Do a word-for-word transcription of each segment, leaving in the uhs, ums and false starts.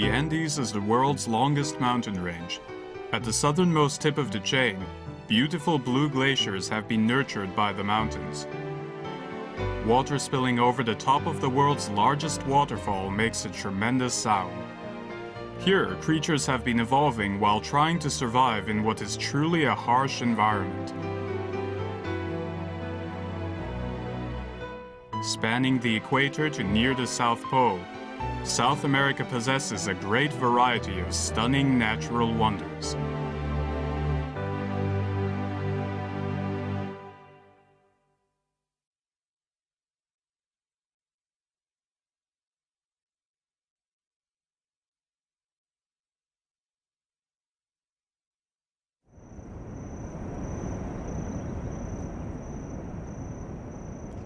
the Andes is the world's longest mountain range. At the southernmost tip of the chain, beautiful blue glaciers have been nurtured by the mountains. Water spilling over the top of the world's largest waterfall makes a tremendous sound. Here, creatures have been evolving while trying to survive in what is truly a harsh environment. Spanning the equator to near the South Pole, South America possesses a great variety of stunning natural wonders.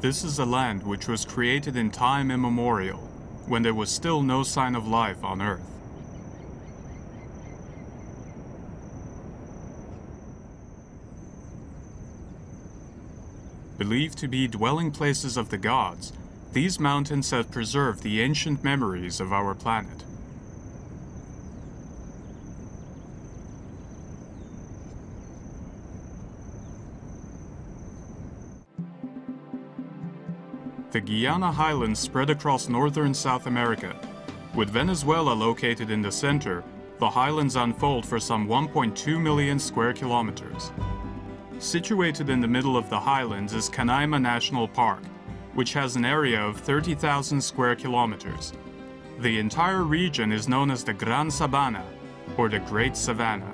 This is a land which was created in time immemorial, when there was still no sign of life on Earth. Believed to be dwelling places of the gods, these mountains have preserved the ancient memories of our planet. The Guiana Highlands spread across northern South America. With Venezuela located in the center, the highlands unfold for some one point two million square kilometers. Situated in the middle of the highlands is Canaima National Park, which has an area of thirty thousand square kilometers. The entire region is known as the Gran Sabana, or the Great Savannah.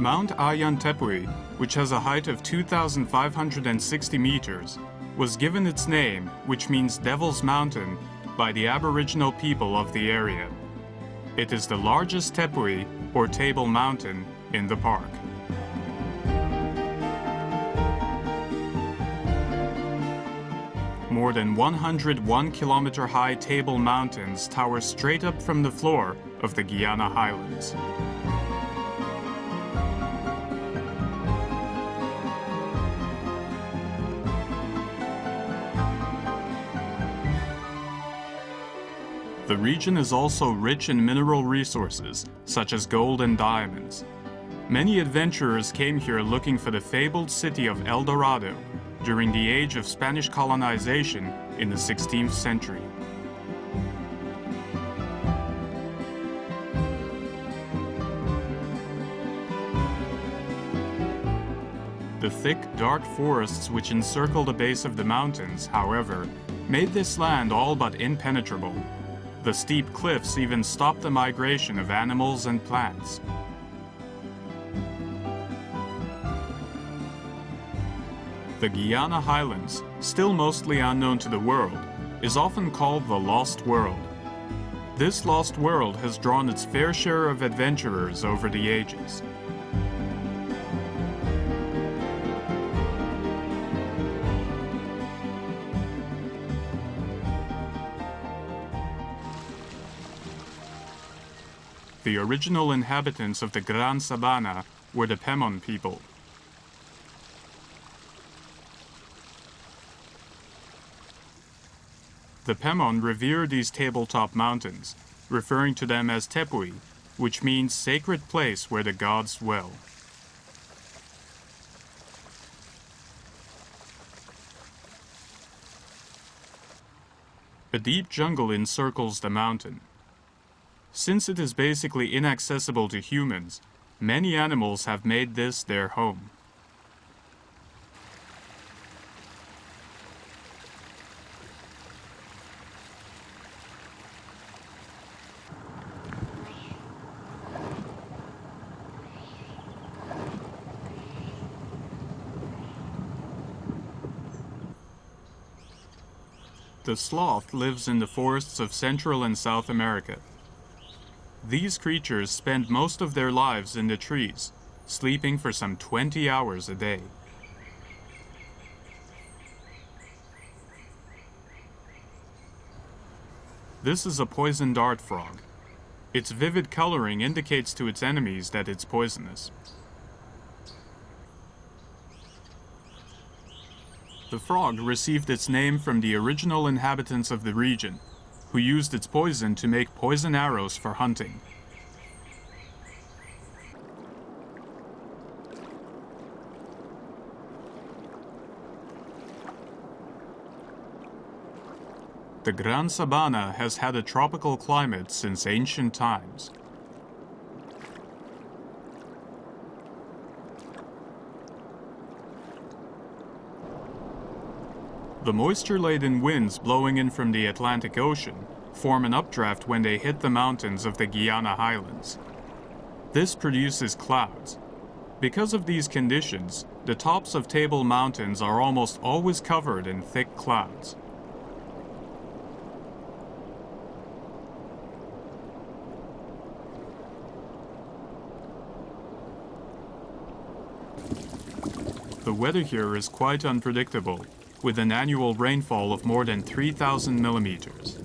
Mount Auyán-tepui, which has a height of two thousand five hundred sixty meters, was given its name, which means Devil's Mountain, by the Aboriginal people of the area. It is the largest tepui, or table mountain, in the park. More than one hundred one kilometer high table mountains tower straight up from the floor of the Guiana Highlands. The region is also rich in mineral resources, such as gold and diamonds. Many adventurers came here looking for the fabled city of El Dorado during the age of Spanish colonization in the sixteenth century. The thick, dark forests which encircle the base of the mountains, however, made this land all but impenetrable. The steep cliffs even stopped the migration of animals and plants. The Guiana Highlands, still mostly unknown to the world, is often called the Lost World. This Lost World has drawn its fair share of adventurers over the ages. The original inhabitants of the Gran Sabana were the Pemon people. The Pemon revere these tabletop mountains, referring to them as tepui, which means sacred place where the gods dwell. A deep jungle encircles the mountain. Since it is basically inaccessible to humans, many animals have made this their home. The sloth lives in the forests of Central and South America. These creatures spend most of their lives in the trees, sleeping for some twenty hours a day. This is a poison dart frog. Its vivid coloring indicates to its enemies that it's poisonous. The frog received its name from the original inhabitants of the region, who used its poison to make poison arrows for hunting. The Gran Sabana has had a tropical climate since ancient times. The moisture-laden winds blowing in from the Atlantic Ocean form an updraft when they hit the mountains of the Guiana Highlands. This produces clouds. Because of these conditions, the tops of table mountains are almost always covered in thick clouds. The weather here is quite unpredictable, with an annual rainfall of more than three thousand millimeters.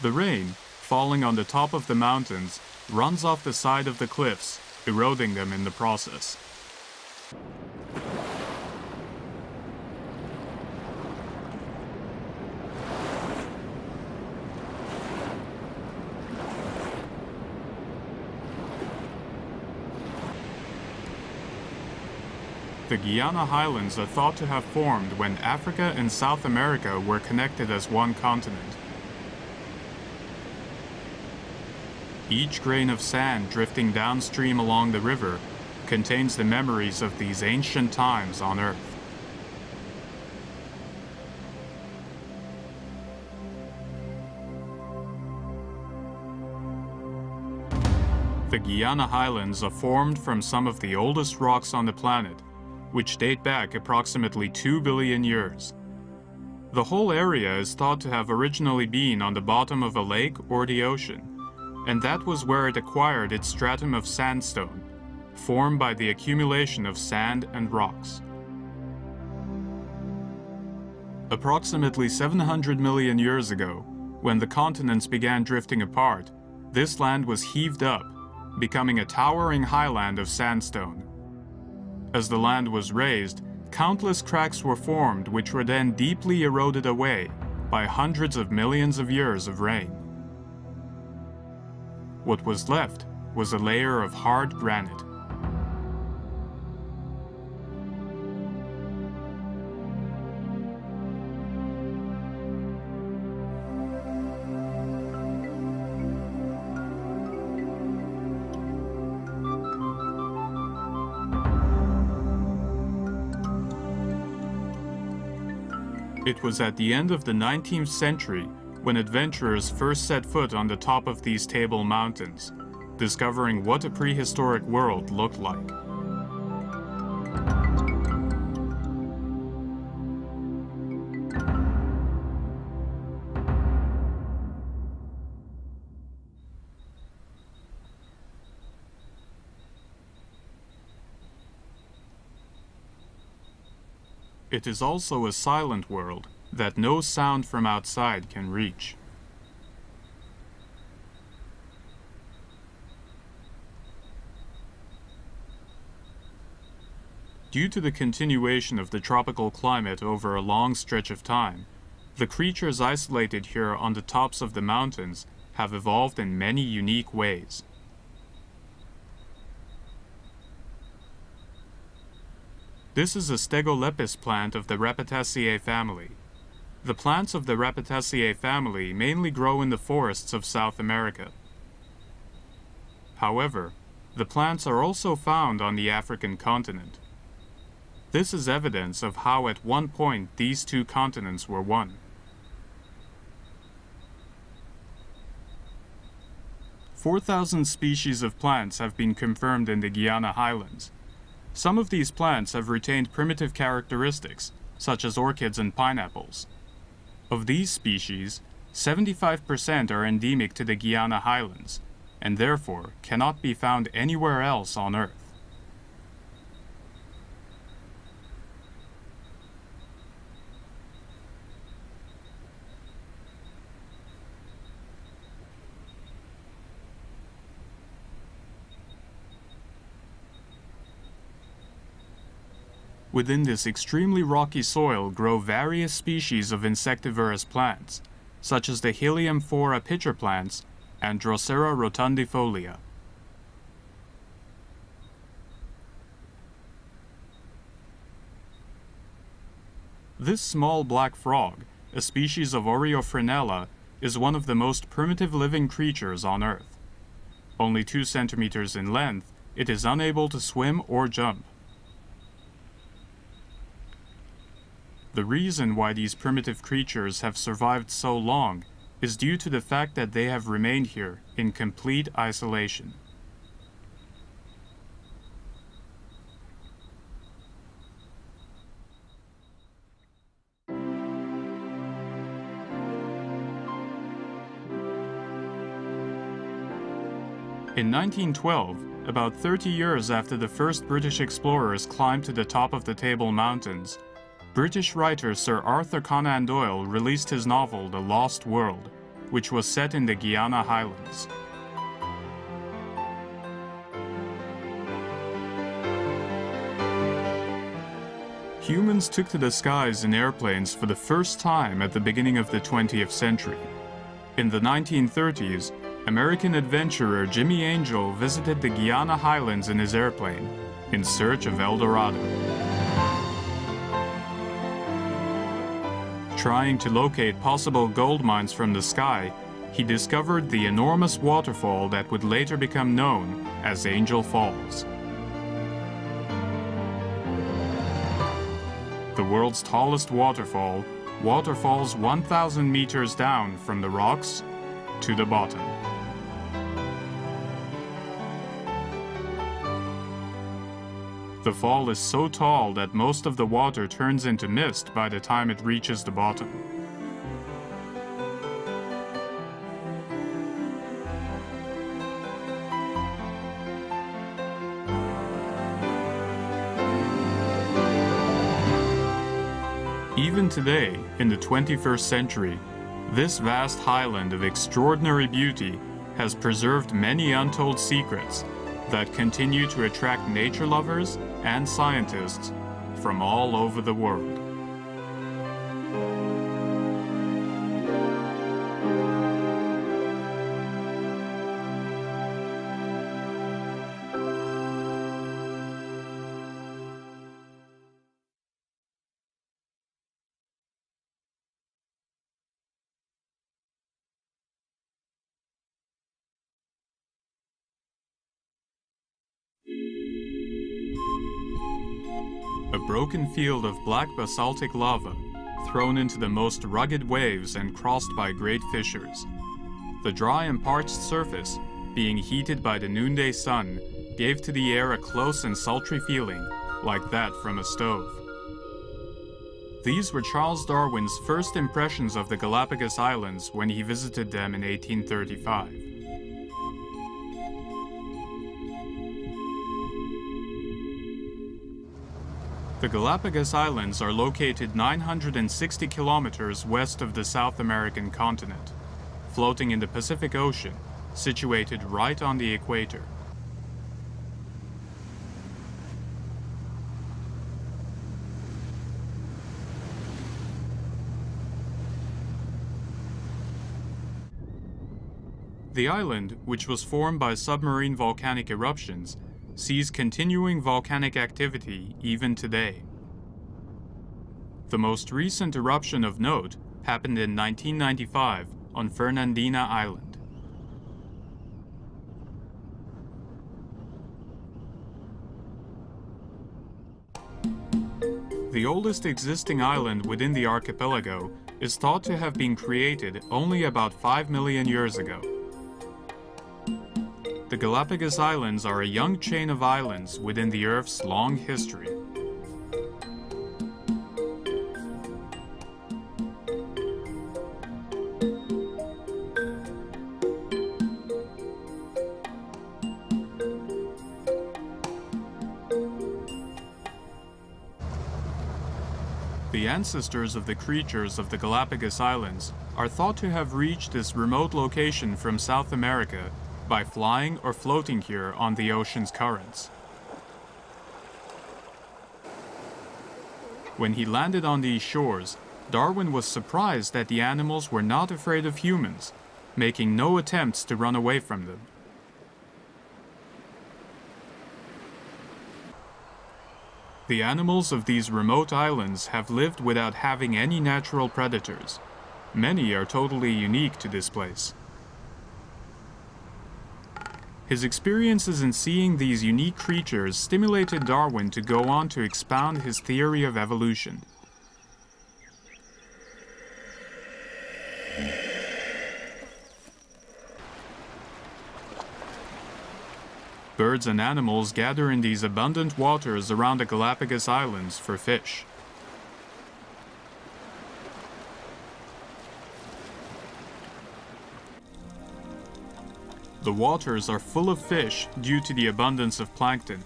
The rain, falling on the top of the mountains, runs off the side of the cliffs, eroding them in the process. The Guiana Highlands are thought to have formed when Africa and South America were connected as one continent. Each grain of sand drifting downstream along the river contains the memories of these ancient times on Earth. The Guiana Highlands are formed from some of the oldest rocks on the planet, which date back approximately two billion years. The whole area is thought to have originally been on the bottom of a lake or the ocean, and that was where it acquired its stratum of sandstone, formed by the accumulation of sand and rocks. Approximately seven hundred million years ago, when the continents began drifting apart, this land was heaved up, becoming a towering highland of sandstone. As the land was raised, countless cracks were formed which were then deeply eroded away by hundreds of millions of years of rain. What was left was a layer of hard granite. It was at the end of the nineteenth century when adventurers first set foot on the top of these table mountains, discovering what a prehistoric world looked like. It is also a silent world that no sound from outside can reach. Due to the continuation of the tropical climate over a long stretch of time, the creatures isolated here on the tops of the mountains have evolved in many unique ways. This is a Stegolepis plant of the Rapateaceae family. The plants of the Rapateaceae family mainly grow in the forests of South America. However, the plants are also found on the African continent. This is evidence of how at one point these two continents were one. four thousand species of plants have been confirmed in the Guiana Highlands. Some of these plants have retained primitive characteristics, such as orchids and pineapples. Of these species, seventy-five percent are endemic to the Guiana Highlands, and therefore cannot be found anywhere else on Earth. Within this extremely rocky soil grow various species of insectivorous plants, such as the Heliamphora pitcher plants and Drosera rotundifolia. This small black frog, a species of Oreophrynella, is one of the most primitive living creatures on Earth. Only two centimeters in length, it is unable to swim or jump. The reason why these primitive creatures have survived so long is due to the fact that they have remained here in complete isolation. In nineteen twelve, about thirty years after the first British explorers climbed to the top of the Table Mountains, British writer Sir Arthur Conan Doyle released his novel The Lost World, which was set in the Guiana Highlands. Humans took to the skies in airplanes for the first time at the beginning of the twentieth century. In the nineteen thirties, American adventurer Jimmy Angel visited the Guiana Highlands in his airplane, in search of El Dorado. Trying to locate possible gold mines from the sky, he discovered the enormous waterfall that would later become known as Angel Falls. The world's tallest waterfall, waterfalls one thousand meters down from the rocks to the bottom. The fall is so tall that most of the water turns into mist by the time it reaches the bottom. Even today, in the twenty-first century, this vast highland of extraordinary beauty has preserved many untold secrets that continue to attract nature lovers and scientists from all over the world. A broken field of black basaltic lava, thrown into the most rugged waves and crossed by great fissures. The dry and parched surface, being heated by the noonday sun, gave to the air a close and sultry feeling, like that from a stove. These were Charles Darwin's first impressions of the Galapagos Islands when he visited them in eighteen thirty-five. The Galapagos Islands are located nine hundred sixty kilometers west of the South American continent, floating in the Pacific Ocean, situated right on the equator. The island, which was formed by submarine volcanic eruptions, sees continuing volcanic activity even today. The most recent eruption of note happened in nineteen ninety-five on Fernandina Island. The oldest existing island within the archipelago is thought to have been created only about five million years ago. The Galapagos Islands are a young chain of islands within the Earth's long history. The ancestors of the creatures of the Galapagos Islands are thought to have reached this remote location from South America by flying or floating here on the ocean's currents. When he landed on these shores, Darwin was surprised that the animals were not afraid of humans, making no attempts to run away from them. The animals of these remote islands have lived without having any natural predators. Many are totally unique to this place. His experiences in seeing these unique creatures stimulated Darwin to go on to expound his theory of evolution. Birds and animals gather in these abundant waters around the Galapagos Islands for fish. The waters are full of fish due to the abundance of plankton,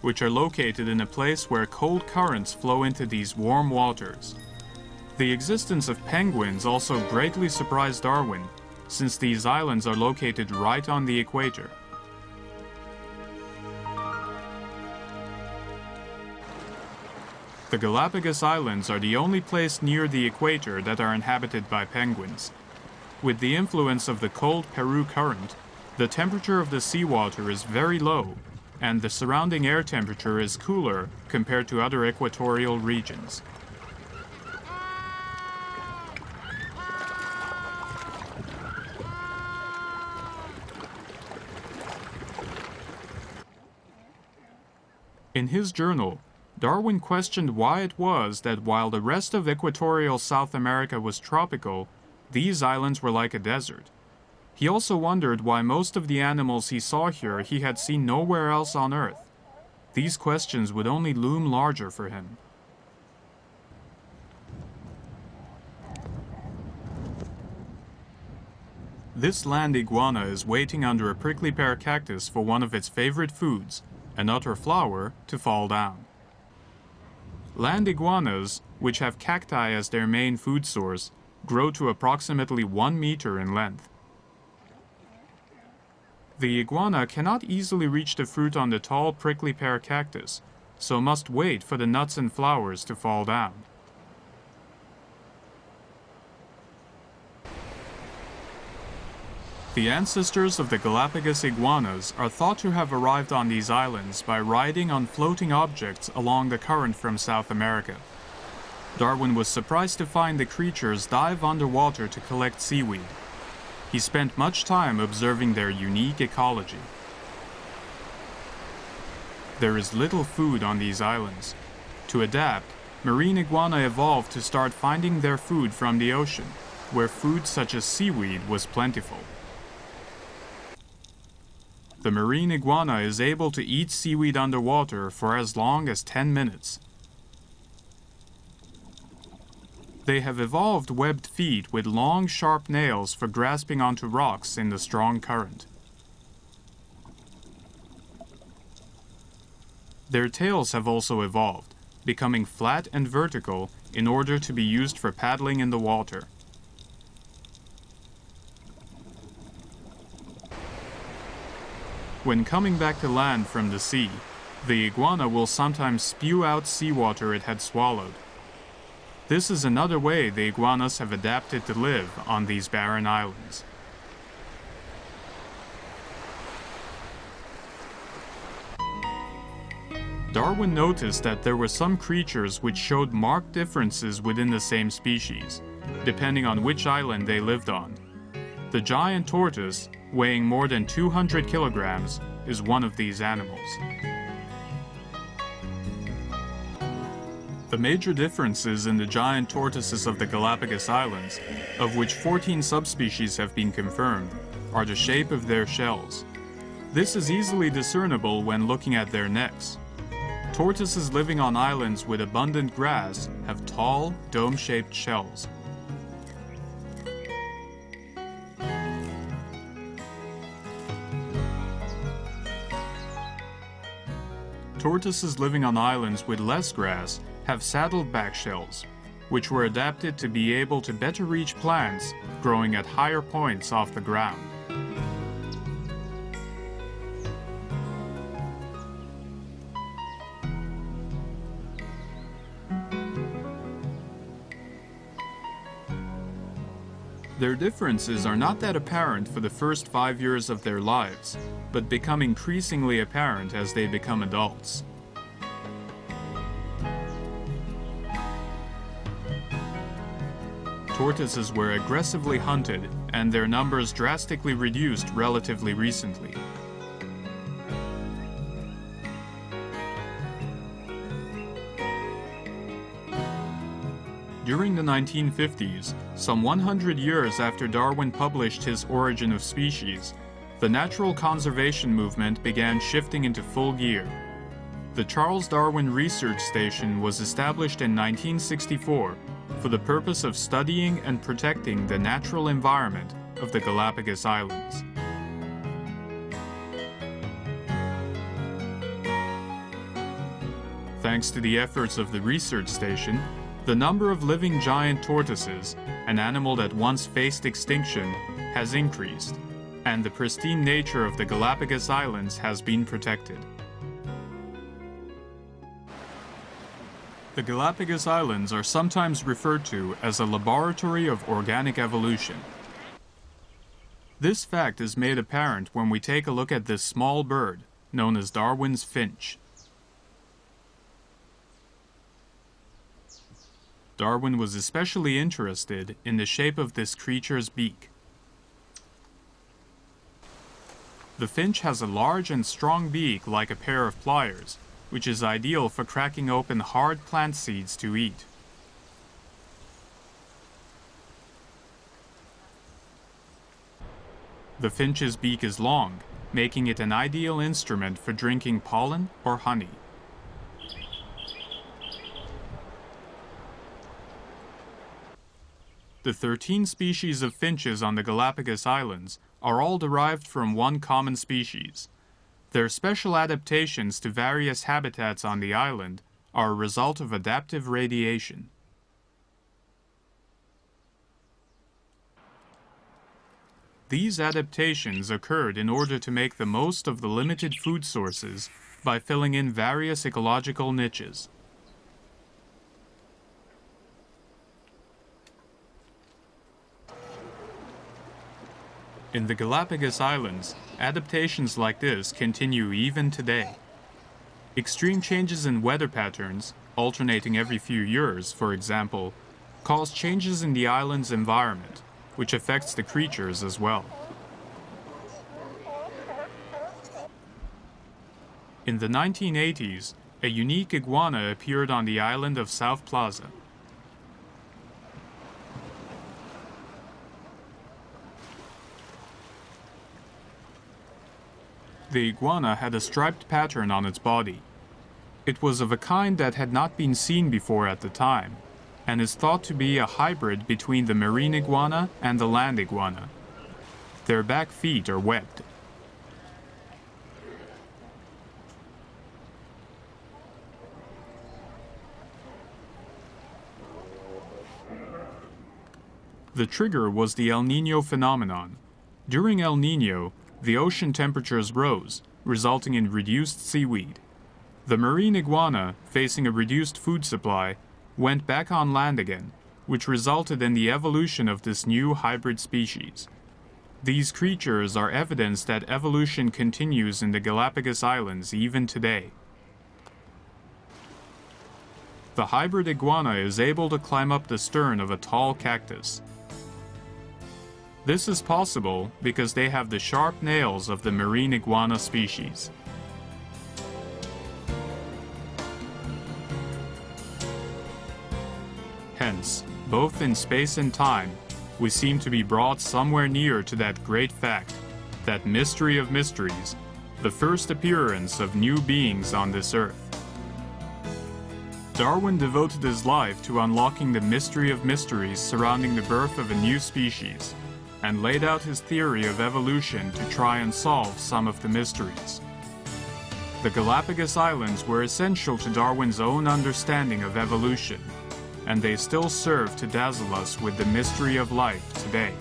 which are located in a place where cold currents flow into these warm waters. The existence of penguins also greatly surprised Darwin, since these islands are located right on the equator. The Galapagos Islands are the only place near the equator that are inhabited by penguins. With the influence of the cold Peru current, the temperature of the seawater is very low, and the surrounding air temperature is cooler compared to other equatorial regions. In his journal, Darwin questioned why it was that while the rest of equatorial South America was tropical, these islands were like a desert. He also wondered why most of the animals he saw here he had seen nowhere else on Earth. These questions would only loom larger for him. This land iguana is waiting under a prickly pear cactus for one of its favorite foods, an otter flower, to fall down. Land iguanas, which have cacti as their main food source, grow to approximately one meter in length. The iguana cannot easily reach the fruit on the tall prickly pear cactus, so must wait for the nuts and flowers to fall down. The ancestors of the Galapagos iguanas are thought to have arrived on these islands by riding on floating objects along the current from South America. Darwin was surprised to find the creatures dive underwater to collect seaweed. He spent much time observing their unique ecology. There is little food on these islands. To adapt, marine iguana evolved to start finding their food from the ocean, where food such as seaweed was plentiful. The marine iguana is able to eat seaweed underwater for as long as ten minutes. They have evolved webbed feet with long, sharp nails for grasping onto rocks in the strong current. Their tails have also evolved, becoming flat and vertical in order to be used for paddling in the water. When coming back to land from the sea, the iguana will sometimes spew out seawater it had swallowed. This is another way the iguanas have adapted to live on these barren islands. Darwin noticed that there were some creatures which showed marked differences within the same species, depending on which island they lived on. The giant tortoise, weighing more than two hundred kilograms, is one of these animals. The major differences in the giant tortoises of the Galapagos Islands, of which fourteen subspecies have been confirmed, are the shape of their shells. This is easily discernible when looking at their necks. Tortoises living on islands with abundant grass have tall, dome-shaped shells. Tortoises living on islands with less grass have saddled back shells, which were adapted to be able to better reach plants growing at higher points off the ground. Their differences are not that apparent for the first five years of their lives, but become increasingly apparent as they become adults. Tortoises were aggressively hunted, and their numbers drastically reduced relatively recently. During the nineteen fifties, some one hundred years after Darwin published his Origin of Species, the natural conservation movement began shifting into full gear. The Charles Darwin Research Station was established in nineteen sixty-four for the purpose of studying and protecting the natural environment of the Galapagos Islands. Thanks to the efforts of the research station, the number of living giant tortoises, an animal that once faced extinction, has increased, and the pristine nature of the Galapagos Islands has been protected. The Galapagos Islands are sometimes referred to as a laboratory of organic evolution. This fact is made apparent when we take a look at this small bird, known as Darwin's finch. Darwin was especially interested in the shape of this creature's beak. The finch has a large and strong beak like a pair of pliers, which is ideal for cracking open hard plant seeds to eat. The finch's beak is long, making it an ideal instrument for drinking pollen or honey. The thirteen species of finches on the Galapagos Islands are all derived from one common species. Their special adaptations to various habitats on the island are a result of adaptive radiation. These adaptations occurred in order to make the most of the limited food sources by filling in various ecological niches. In the Galapagos Islands, adaptations like this continue even today. Extreme changes in weather patterns, alternating every few years, for example, cause changes in the island's environment, which affects the creatures as well. In the nineteen eighties, a unique iguana appeared on the island of South Plaza. The iguana had a striped pattern on its body. It was of a kind that had not been seen before at the time, and is thought to be a hybrid between the marine iguana and the land iguana. Their back feet are webbed. The trigger was the El Niño phenomenon. During El Niño, the ocean temperatures rose, resulting in reduced seaweed. The marine iguana, facing a reduced food supply, went back on land again, which resulted in the evolution of this new hybrid species. These creatures are evidence that evolution continues in the Galapagos Islands even today. The hybrid iguana is able to climb up the stern of a tall cactus. This is possible because they have the sharp nails of the marine iguana species. Hence, both in space and time, we seem to be brought somewhere near to that great fact, that mystery of mysteries, the first appearance of new beings on this earth. Darwin devoted his life to unlocking the mystery of mysteries surrounding the birth of a new species, and laid out his theory of evolution to try and solve some of the mysteries. The Galapagos Islands were essential to Darwin's own understanding of evolution, and they still serve to dazzle us with the mystery of life today.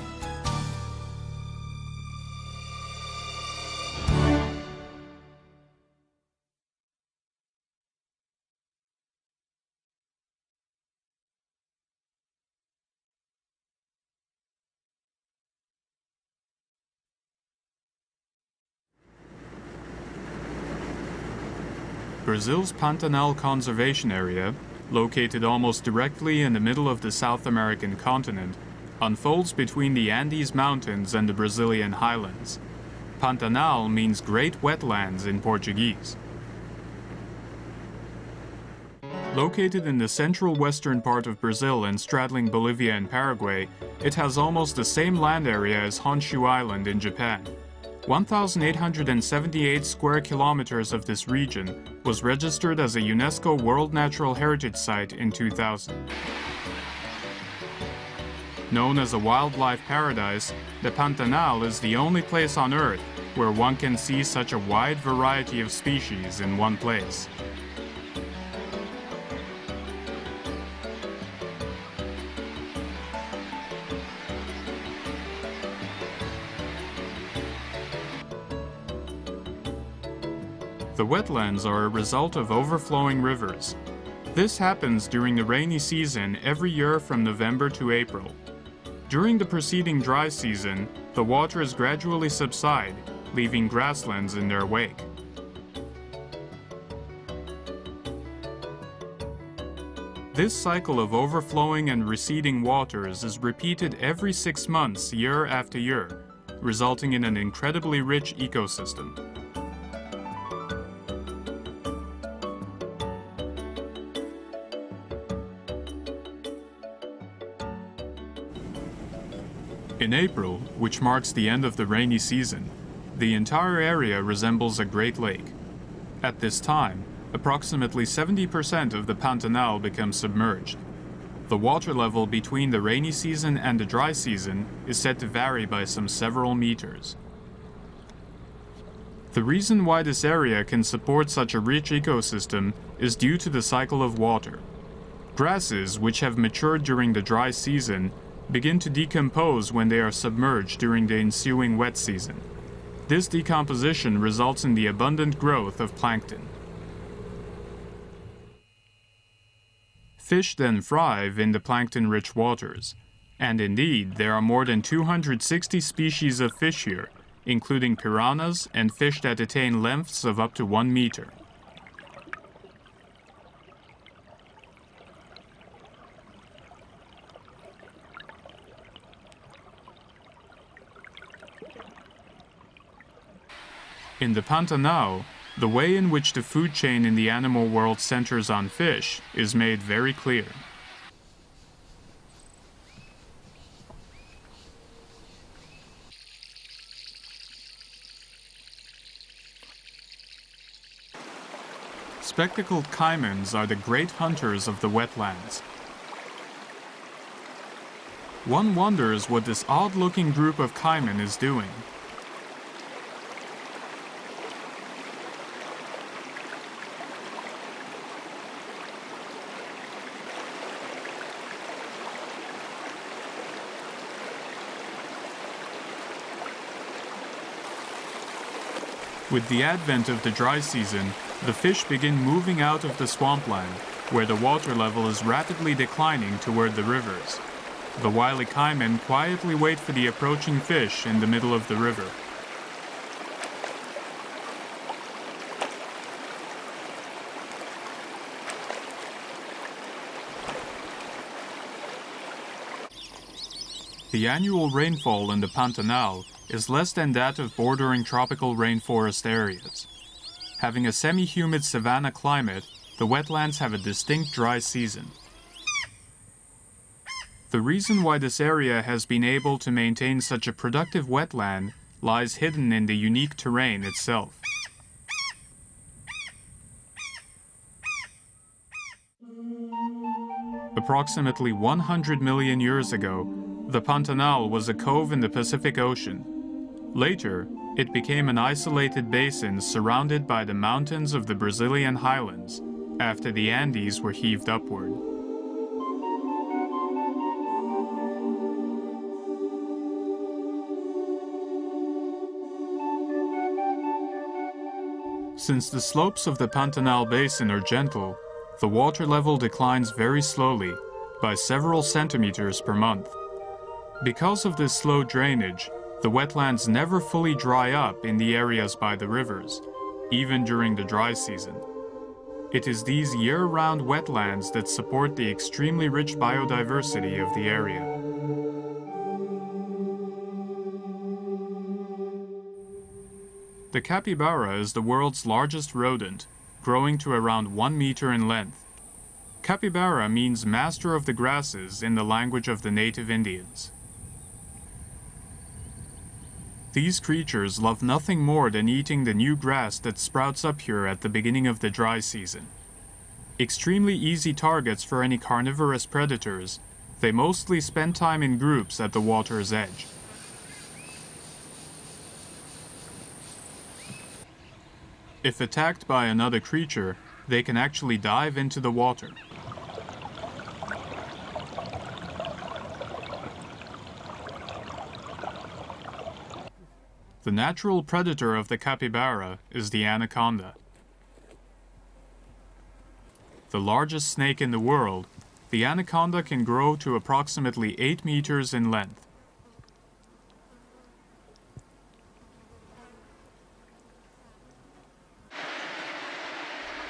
Brazil's Pantanal Conservation Area, located almost directly in the middle of the South American continent, unfolds between the Andes Mountains and the Brazilian highlands. Pantanal means Great Wetlands in Portuguese. Located in the central western part of Brazil and straddling Bolivia and Paraguay, it has almost the same land area as Honshu Island in Japan. one thousand eight hundred seventy-eight square kilometers of this region was registered as a UNESCO World Natural Heritage Site in two thousand. Known as a wildlife paradise, the Pantanal is the only place on Earth where one can see such a wide variety of species in one place. The wetlands are a result of overflowing rivers. This happens during the rainy season every year from November to April. During the preceding dry season, the waters gradually subside, leaving grasslands in their wake. This cycle of overflowing and receding waters is repeated every six months, year after year, resulting in an incredibly rich ecosystem. In April, which marks the end of the rainy season, the entire area resembles a great lake. At this time, approximately seventy percent of the Pantanal becomes submerged. The water level between the rainy season and the dry season is said to vary by some several meters. The reason why this area can support such a rich ecosystem is due to the cycle of water. Grasses, which have matured during the dry season, begin to decompose when they are submerged during the ensuing wet season. This decomposition results in the abundant growth of plankton. Fish then thrive in the plankton-rich waters. And indeed, there are more than two hundred sixty species of fish here, including piranhas and fish that attain lengths of up to one meter. In the Pantanal, the way in which the food chain in the animal world centers on fish is made very clear. Spectacled caimans are the great hunters of the wetlands. One wonders what this odd-looking group of caiman is doing. With the advent of the dry season, the fish begin moving out of the swampland, where the water level is rapidly declining toward the rivers. The wily caiman quietly wait for the approaching fish in the middle of the river. The annual rainfall in the Pantanal is less than that of bordering tropical rainforest areas. Having a semi-humid savanna climate, the wetlands have a distinct dry season. The reason why this area has been able to maintain such a productive wetland lies hidden in the unique terrain itself. Approximately one hundred million years ago, the Pantanal was a cove in the Pacific Ocean. Later, it became an isolated basin surrounded by the mountains of the Brazilian highlands, after the Andes were heaved upward. Since the slopes of the Pantanal basin are gentle, the water level declines very slowly, by several centimeters per month. Because of this slow drainage, the wetlands never fully dry up in the areas by the rivers, even during the dry season. It is these year-round wetlands that support the extremely rich biodiversity of the area. The capybara is the world's largest rodent, growing to around one meter in length. Capybara means master of the grasses in the language of the native Indians. These creatures love nothing more than eating the new grass that sprouts up here at the beginning of the dry season. Extremely easy targets for any carnivorous predators, they mostly spend time in groups at the water's edge. If attacked by another creature, they can actually dive into the water. The natural predator of the capybara is the anaconda. The largest snake in the world, the anaconda can grow to approximately eight meters in length.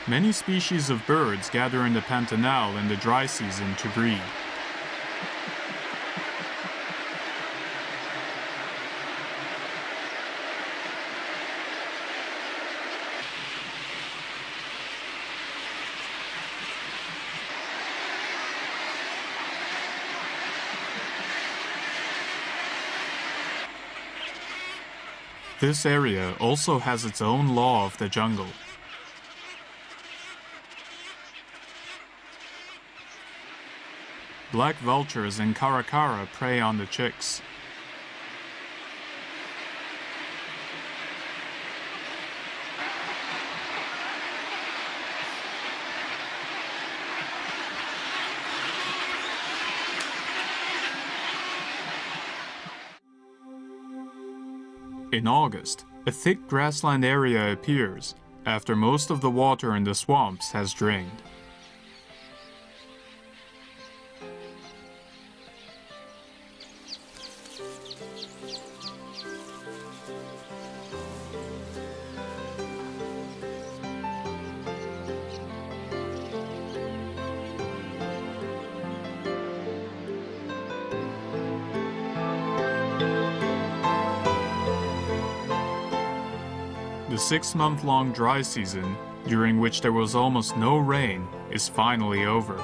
Many species of birds gather in the Pantanal in the dry season to breed. This area also has its own law of the jungle. Black vultures in Caracara prey on the chicks. In August, a thick grassland area appears after most of the water in the swamps has drained. The six-month-long dry season, during which there was almost no rain, is finally over.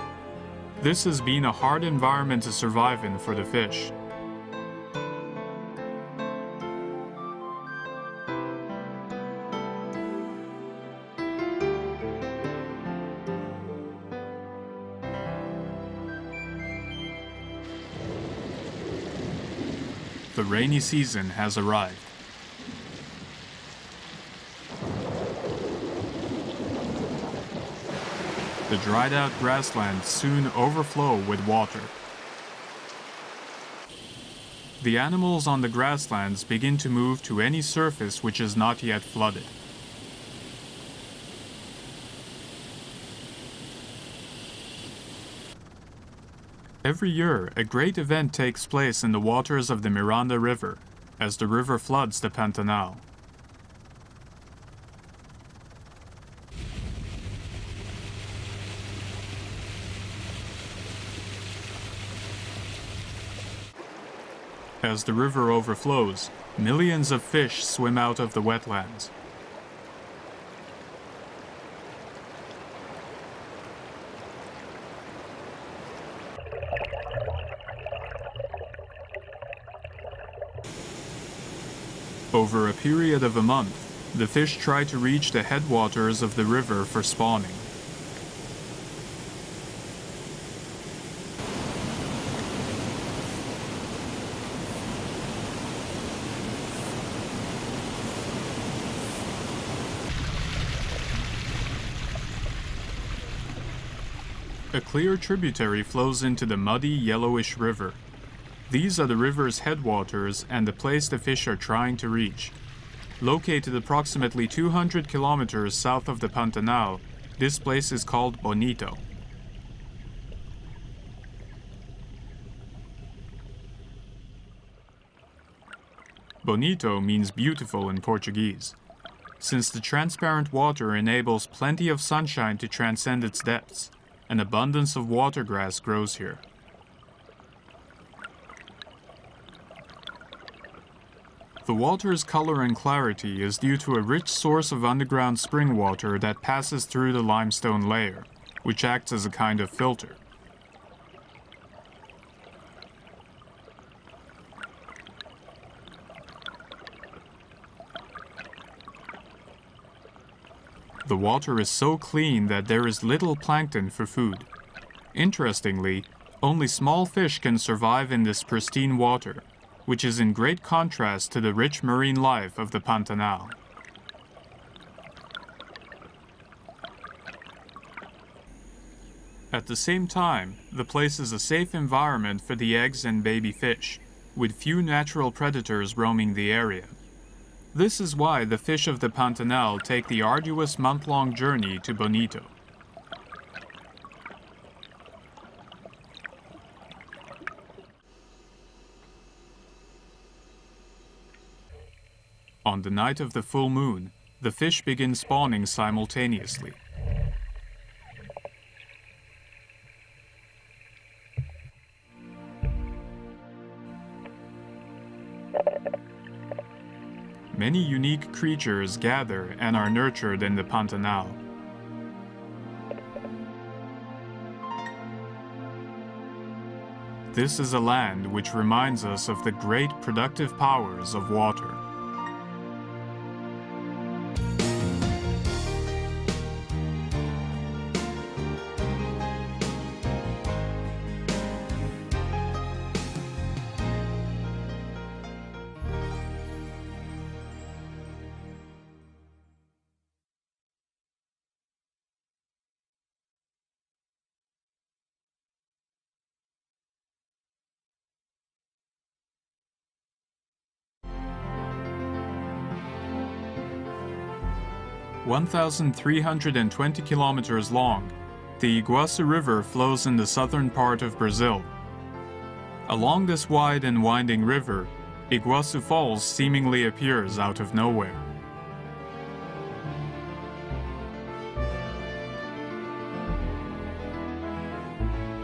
This has been a hard environment to survive in for the fish. The rainy season has arrived. The dried-out grasslands soon overflow with water. The animals on the grasslands begin to move to any surface which is not yet flooded. Every year, a great event takes place in the waters of the Miranda River, as the river floods the Pantanal. As the river overflows, millions of fish swim out of the wetlands. Over a period of a month, the fish try to reach the headwaters of the river for spawning. A clear tributary flows into the muddy, yellowish river. These are the river's headwaters and the place the fish are trying to reach. Located approximately two hundred kilometers south of the Pantanal, this place is called Bonito. Bonito means beautiful in Portuguese. since the transparent water enables plenty of sunshine to transcend its depths. An abundance of water grass grows here. The water's color and clarity is due to a rich source of underground spring water that passes through the limestone layer, which acts as a kind of filter. The water is so clean that there is little plankton for food. Interestingly, only small fish can survive in this pristine water, which is in great contrast to the rich marine life of the Pantanal. At the same time, the place is a safe environment for the eggs and baby fish, with few natural predators roaming the area. This is why the fish of the Pantanal take the arduous month-long journey to Bonito. On the night of the full moon, the fish begin spawning simultaneously. Many unique creatures gather and are nurtured in the Pantanal. This is a land which reminds us of the great productive powers of water. one thousand three hundred twenty kilometers long, the Iguazu River flows in the southern part of Brazil. Along this wide and winding river, Iguazu Falls seemingly appears out of nowhere.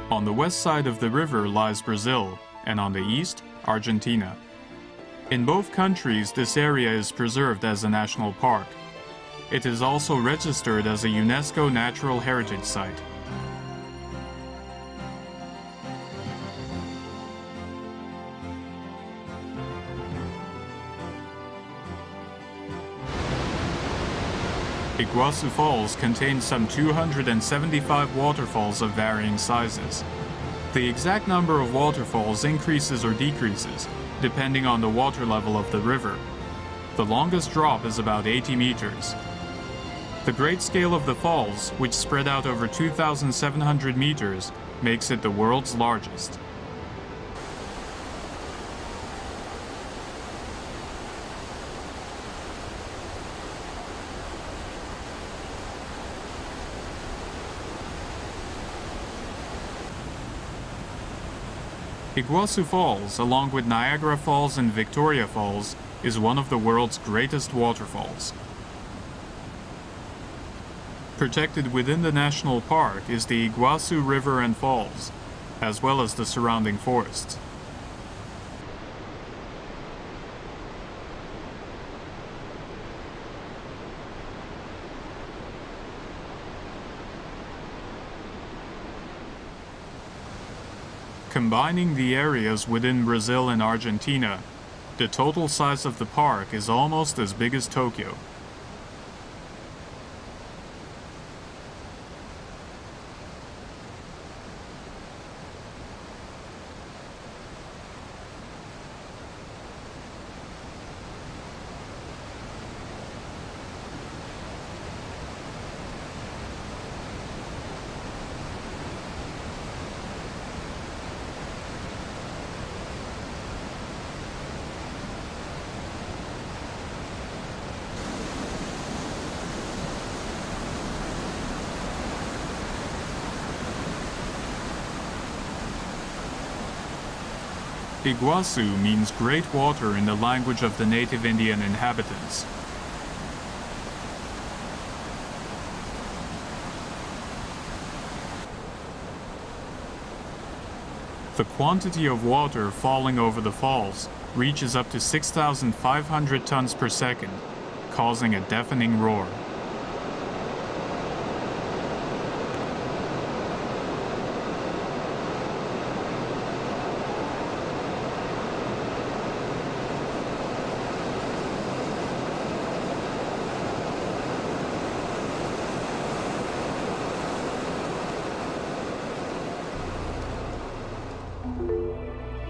On the west side of the river lies Brazil, and on the east, Argentina. In both countries, this area is preserved as a national park. It is also registered as a UNESCO Natural Heritage Site. Iguazu Falls contains some two hundred seventy-five waterfalls of varying sizes. The exact number of waterfalls increases or decreases, depending on the water level of the river. The longest drop is about eighty meters. The great scale of the falls, which spread out over two thousand seven hundred meters, makes it the world's largest. Iguazu Falls, along with Niagara Falls and Victoria Falls, is one of the world's greatest waterfalls. Protected within the national park is the Iguazu River and Falls, as well as the surrounding forests. Combining the areas within Brazil and Argentina, the total size of the park is almost as big as Tokyo. Iguazu means great water in the language of the native Indian inhabitants. The quantity of water falling over the falls reaches up to six thousand five hundred tons per second, causing a deafening roar.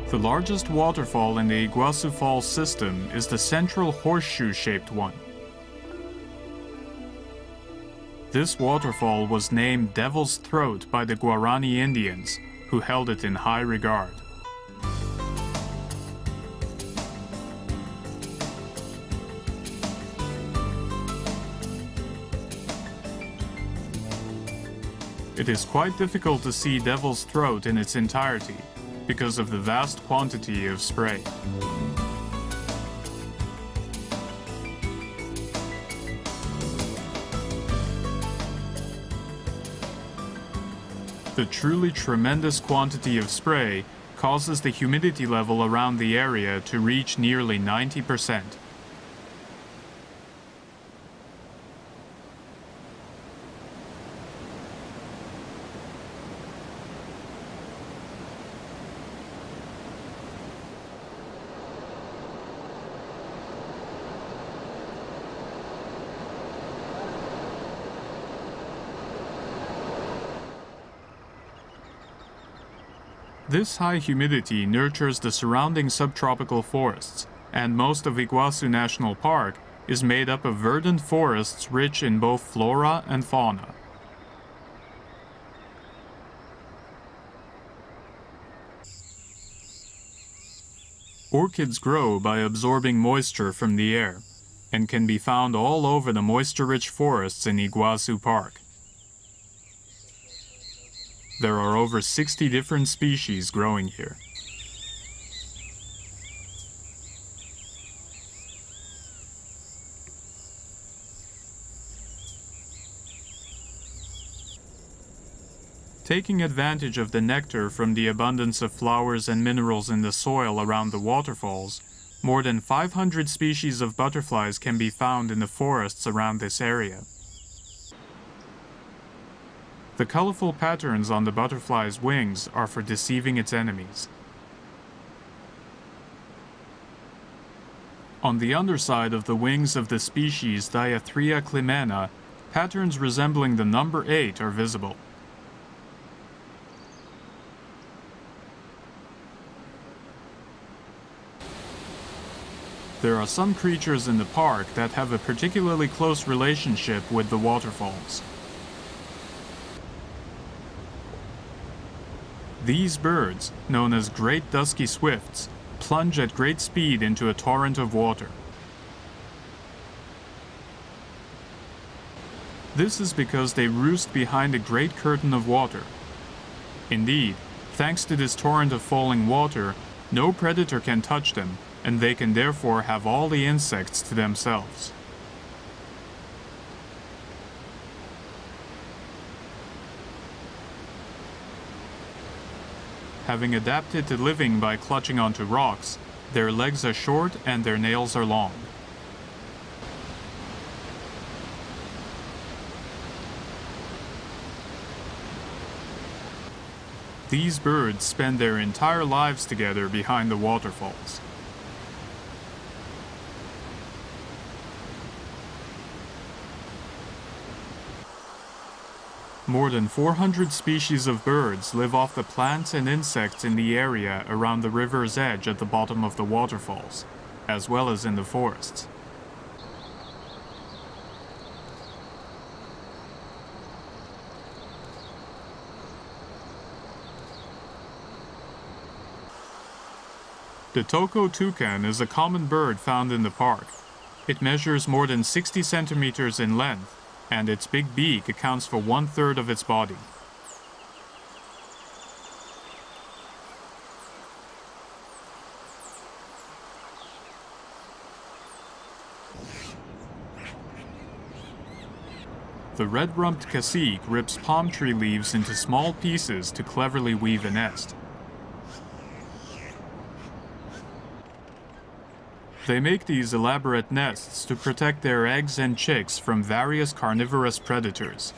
The largest waterfall in the Iguazu Falls system is the central horseshoe-shaped one. This waterfall was named Devil's Throat by the Guarani Indians, who held it in high regard. It is quite difficult to see Devil's Throat in its entirety, because of the vast quantity of spray. The truly tremendous quantity of spray causes the humidity level around the area to reach nearly ninety percent. This high humidity nurtures the surrounding subtropical forests, and most of Iguazu National Park is made up of verdant forests rich in both flora and fauna. Orchids grow by absorbing moisture from the air, and can be found all over the moisture-rich forests in Iguazu Park. There are over sixty different species growing here. Taking advantage of the nectar from the abundance of flowers and minerals in the soil around the waterfalls, more than five hundred species of butterflies can be found in the forests around this area. The colorful patterns on the butterfly's wings are for deceiving its enemies. On the underside of the wings of the species Diaethria clemena, patterns resembling the number eight are visible. There are some creatures in the park that have a particularly close relationship with the waterfalls. These birds, known as great dusky swifts, plunge at great speed into a torrent of water. This is because they roost behind a great curtain of water. Indeed, thanks to this torrent of falling water, no predator can touch them, and they can therefore have all the insects to themselves. Having adapted to living by clutching onto rocks, their legs are short and their nails are long. These birds spend their entire lives together behind the waterfalls. More than four hundred species of birds live off the plants and insects in the area around the river's edge at the bottom of the waterfalls, as well as in the forests. The toko toucan is a common bird found in the park. It measures more than sixty centimeters in length, and its big beak accounts for one-third of its body. The red-rumped cacique rips palm tree leaves into small pieces to cleverly weave a nest. They make these elaborate nests to protect their eggs and chicks from various carnivorous predators.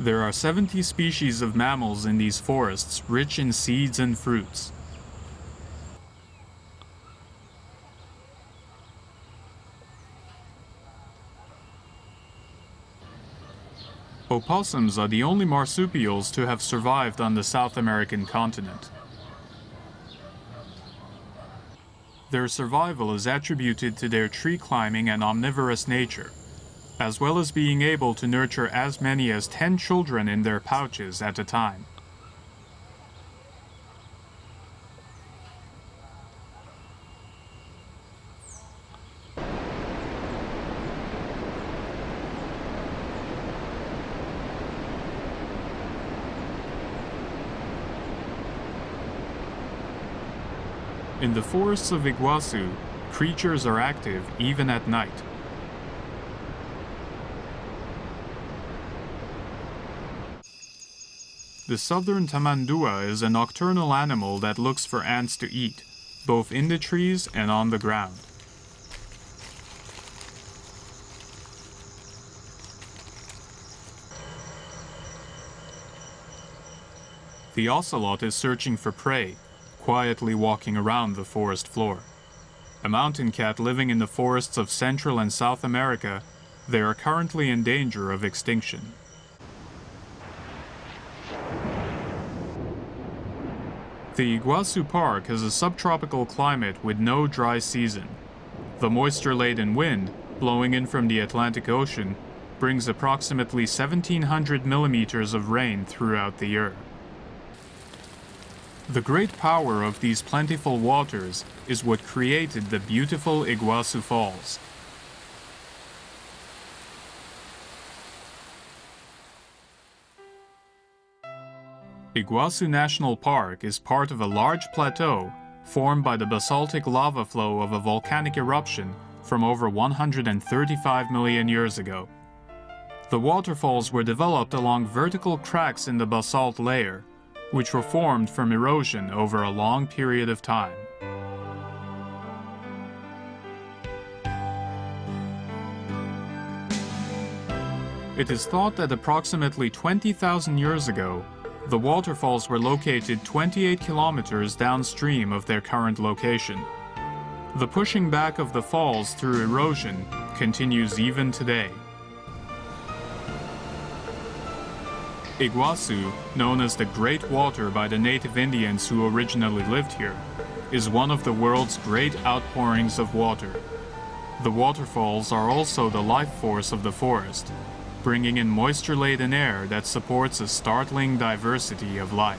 There are seventy species of mammals in these forests, rich in seeds and fruits. Opossums are the only marsupials to have survived on the South American continent. Their survival is attributed to their tree climbing and omnivorous nature, as well as being able to nurture as many as ten children in their pouches at a time. In the forests of Iguazu, creatures are active even at night. The southern tamandua is a nocturnal animal that looks for ants to eat, both in the trees and on the ground. The ocelot is searching for prey, quietly walking around the forest floor. A mountain cat living in the forests of Central and South America, they are currently in danger of extinction. The Iguazu Park has a subtropical climate with no dry season. The moisture-laden wind, blowing in from the Atlantic Ocean, brings approximately seventeen hundred millimeters of rain throughout the year. The great power of these plentiful waters is what created the beautiful Iguazu Falls. Iguazu National Park is part of a large plateau formed by the basaltic lava flow of a volcanic eruption from over one hundred thirty-five million years ago. The waterfalls were developed along vertical cracks in the basalt layer, which were formed from erosion over a long period of time. It is thought that approximately twenty thousand years ago, the waterfalls were located twenty-eight kilometers downstream of their current location. The pushing back of the falls through erosion continues even today. Iguazu, known as the Great Water by the native Indians who originally lived here, is one of the world's great outpourings of water. The waterfalls are also the life force of the forest, bringing in moisture-laden air that supports a startling diversity of life.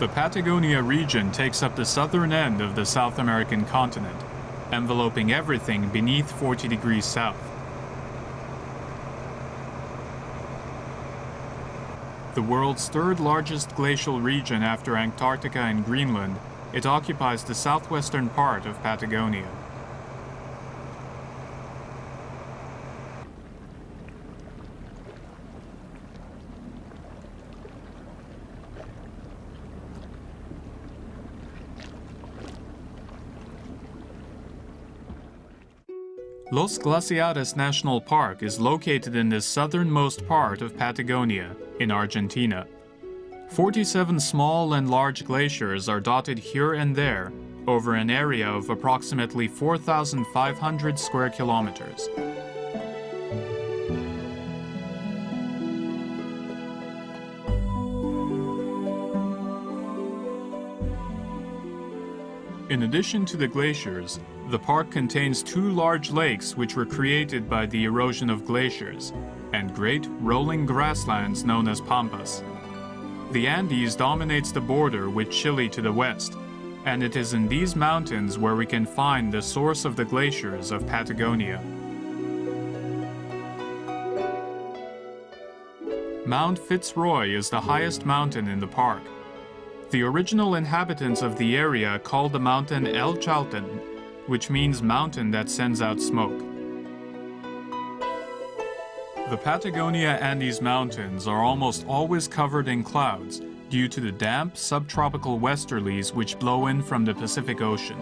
The Patagonia region takes up the southern end of the South American continent, enveloping everything beneath forty degrees south. The world's third largest glacial region after Antarctica and Greenland, it occupies the southwestern part of Patagonia. Los Glaciares National Park is located in the southernmost part of Patagonia, in Argentina. forty-seven small and large glaciers are dotted here and there over an area of approximately four thousand five hundred square kilometers. In addition to the glaciers, the park contains two large lakes which were created by the erosion of glaciers, and great rolling grasslands known as Pampas. The Andes dominates the border with Chile to the west, and it is in these mountains where we can find the source of the glaciers of Patagonia. Mount Fitzroy is the highest mountain in the park. The original inhabitants of the area called the mountain El Chalten, which means mountain that sends out smoke. The Patagonia Andes Mountains are almost always covered in clouds due to the damp subtropical westerlies which blow in from the Pacific Ocean.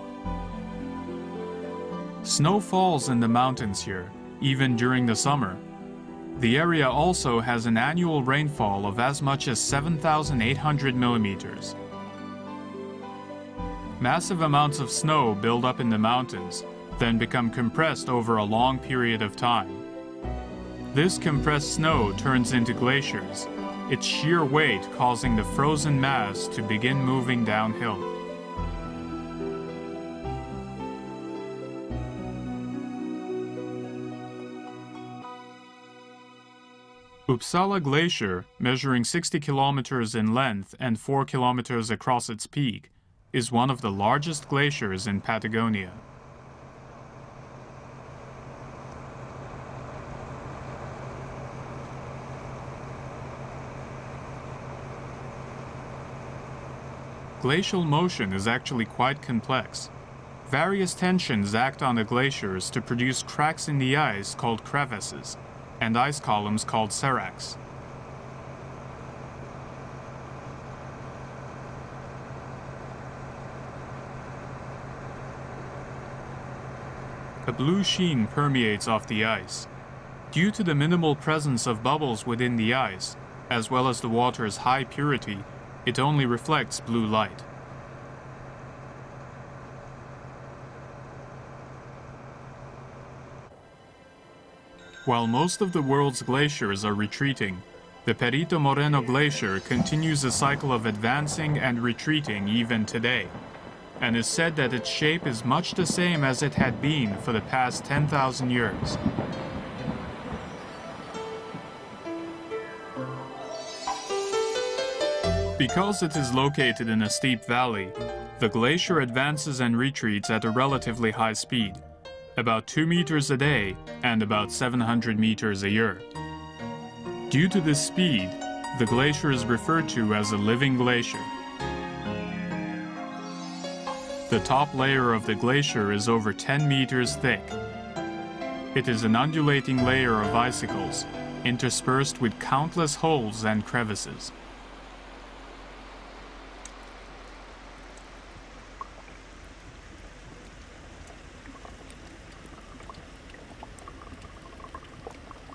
Snow falls in the mountains here, even during the summer. The area also has an annual rainfall of as much as seven thousand eight hundred millimeters. Massive amounts of snow build up in the mountains, then become compressed over a long period of time. This compressed snow turns into glaciers, its sheer weight causing the frozen mass to begin moving downhill. Uppsala Glacier, measuring sixty kilometers in length and four kilometers across its peak, is one of the largest glaciers in Patagonia. Glacial motion is actually quite complex. Various tensions act on the glaciers to produce cracks in the ice called crevasses, and ice columns called seracs. A blue sheen permeates off the ice. Due to the minimal presence of bubbles within the ice, as well as the water's high purity, it only reflects blue light. While most of the world's glaciers are retreating, the Perito Moreno Glacier continues a cycle of advancing and retreating even today, and is said that its shape is much the same as it had been for the past ten thousand years. Because it is located in a steep valley, the glacier advances and retreats at a relatively high speed, about two meters a day and about seven hundred meters a year. Due to this speed, the glacier is referred to as a living glacier. The top layer of the glacier is over ten meters thick. It is an undulating layer of icicles, interspersed with countless holes and crevices.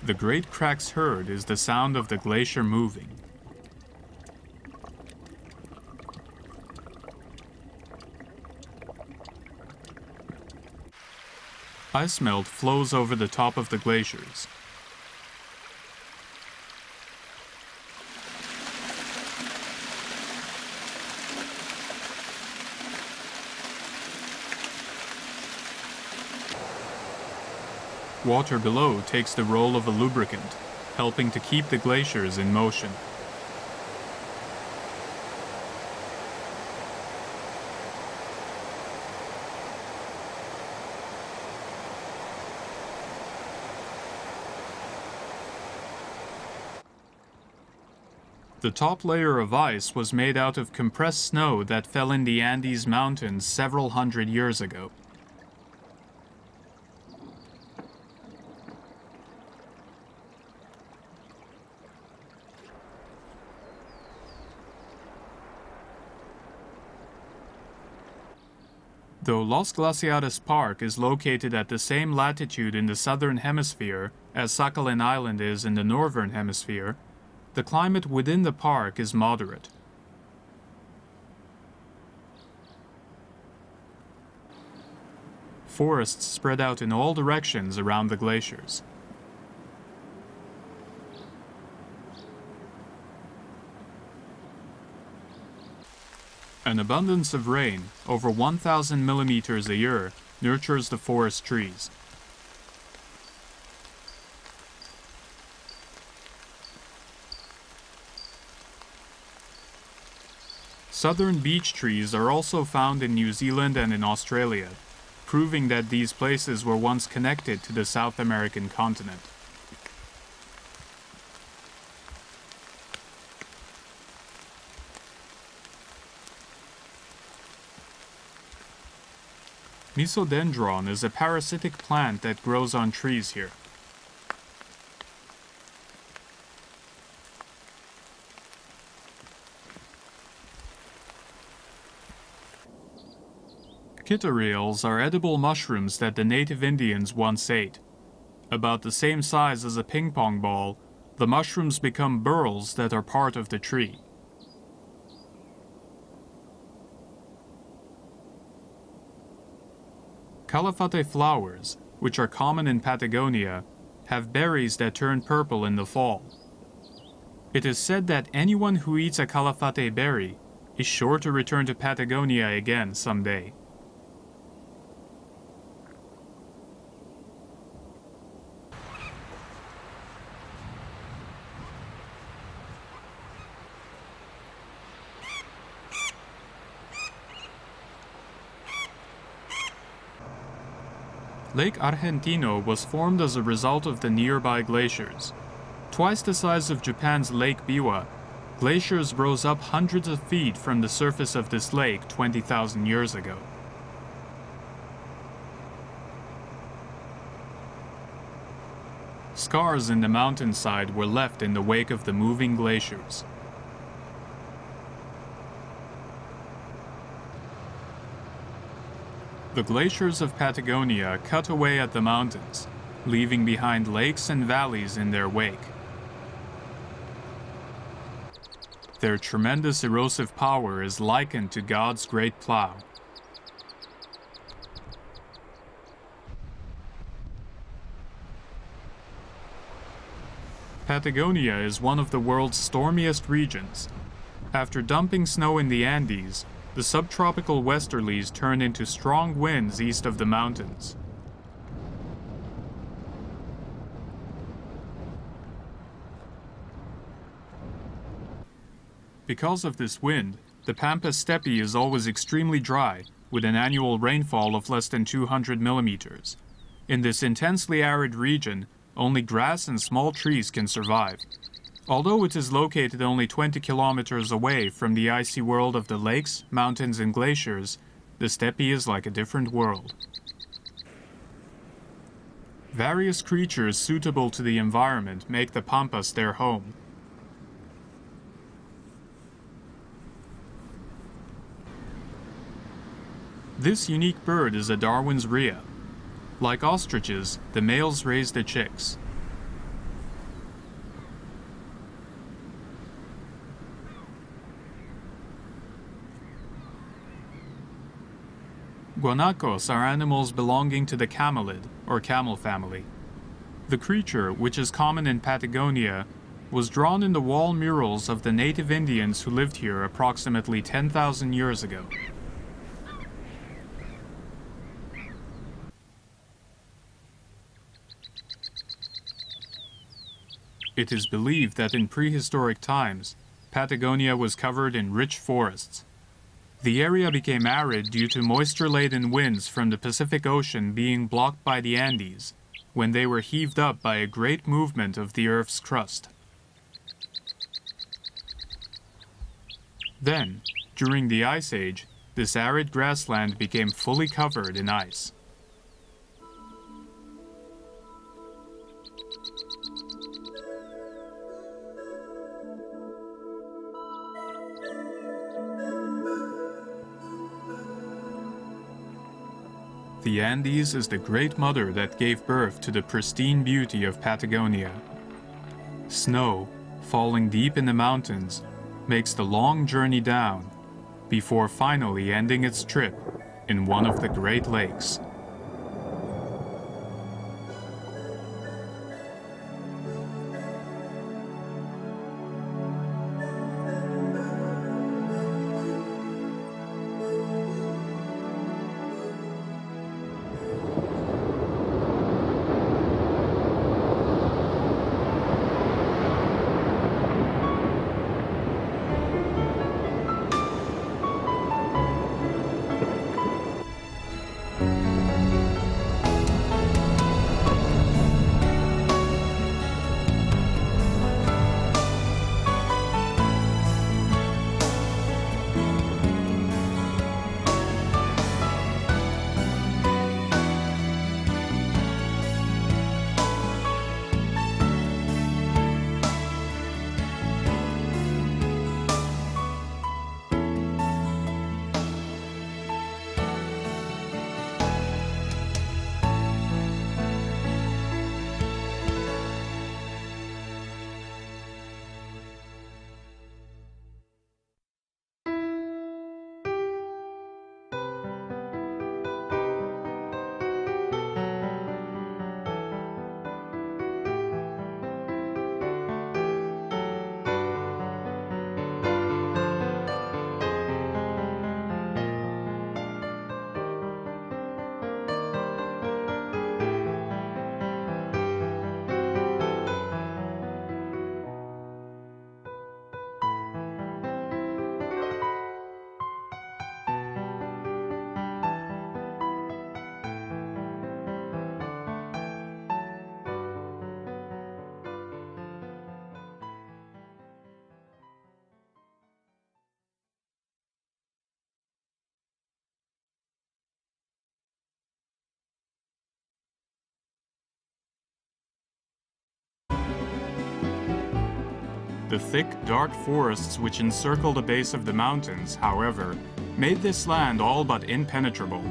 The great cracks heard is the sound of the glacier moving. Ice melt flows over the top of the glaciers. Water below takes the role of a lubricant, helping to keep the glaciers in motion. The top layer of ice was made out of compressed snow that fell in the Andes Mountains several hundred years ago. Though Los Glaciares Park is located at the same latitude in the southern hemisphere as Sakhalin Island is in the northern hemisphere, the climate within the park is moderate, forests spread out in all directions around the glaciers. An abundance of rain, over one thousand millimeters a year, nurtures the forest trees. Southern beech trees are also found in New Zealand and in Australia, proving that these places were once connected to the South American continent. Misodendron is a parasitic plant that grows on trees here. Kittarels are edible mushrooms that the native Indians once ate. About the same size as a ping pong ball, the mushrooms become burls that are part of the tree. Calafate flowers, which are common in Patagonia, have berries that turn purple in the fall. It is said that anyone who eats a calafate berry is sure to return to Patagonia again someday. Lake Argentino was formed as a result of the nearby glaciers. Twice the size of Japan's Lake Biwa, glaciers rose up hundreds of feet from the surface of this lake twenty thousand years ago. Scars in the mountainside were left in the wake of the moving glaciers. The glaciers of Patagonia cut away at the mountains, leaving behind lakes and valleys in their wake. Their tremendous erosive power is likened to God's great plow. Patagonia is one of the world's stormiest regions. After dumping snow in the Andes, the subtropical westerlies turn into strong winds east of the mountains. Because of this wind, the Pampas steppe is always extremely dry, with an annual rainfall of less than two hundred millimeters. In this intensely arid region, only grass and small trees can survive. Although it is located only twenty kilometers away from the icy world of the lakes, mountains, and glaciers, the steppe is like a different world. Various creatures suitable to the environment make the Pampas their home. This unique bird is a Darwin's rhea. Like ostriches, the males raise the chicks. Guanacos are animals belonging to the camelid, or camel family. The creature, which is common in Patagonia, was drawn in the wall murals of the native Indians who lived here approximately ten thousand years ago. It is believed that in prehistoric times, Patagonia was covered in rich forests. The area became arid due to moisture-laden winds from the Pacific Ocean being blocked by the Andes, when they were heaved up by a great movement of the Earth's crust. Then, during the Ice Age, this arid grassland became fully covered in ice. The Andes is the great mother that gave birth to the pristine beauty of Patagonia. Snow, falling deep in the mountains, makes the long journey down, before finally ending its trip in one of the Great Lakes. The thick, dark forests which encircle the base of the mountains, however, made this land all but impenetrable.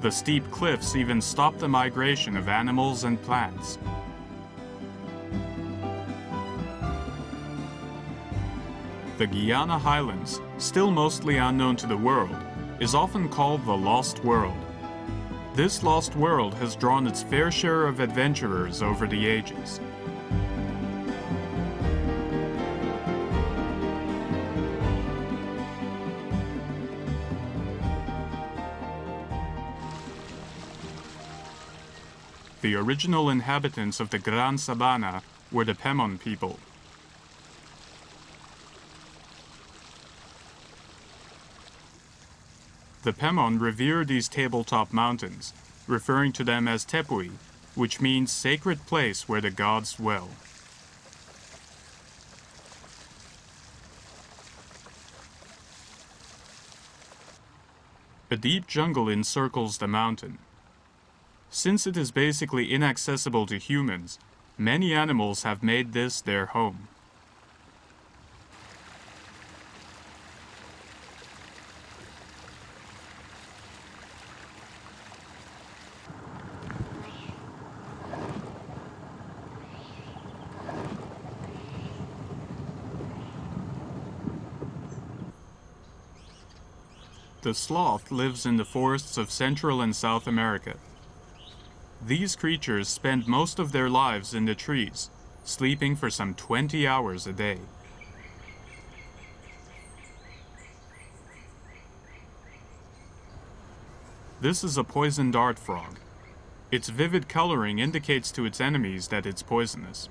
The steep cliffs even stopped the migration of animals and plants. The Guiana Highlands, still mostly unknown to the world, is often called the Lost World. This Lost World has drawn its fair share of adventurers over the ages. The original inhabitants of the Gran Sabana were the Pemon people. The Pemon revere these tabletop mountains, referring to them as tepui, which means sacred place where the gods dwell. A deep jungle encircles the mountain. Since it is basically inaccessible to humans, many animals have made this their home. The sloth lives in the forests of Central and South America. These creatures spend most of their lives in the trees, sleeping for some twenty hours a day. This is a poison dart frog. Its vivid coloring indicates to its enemies that it's poisonous.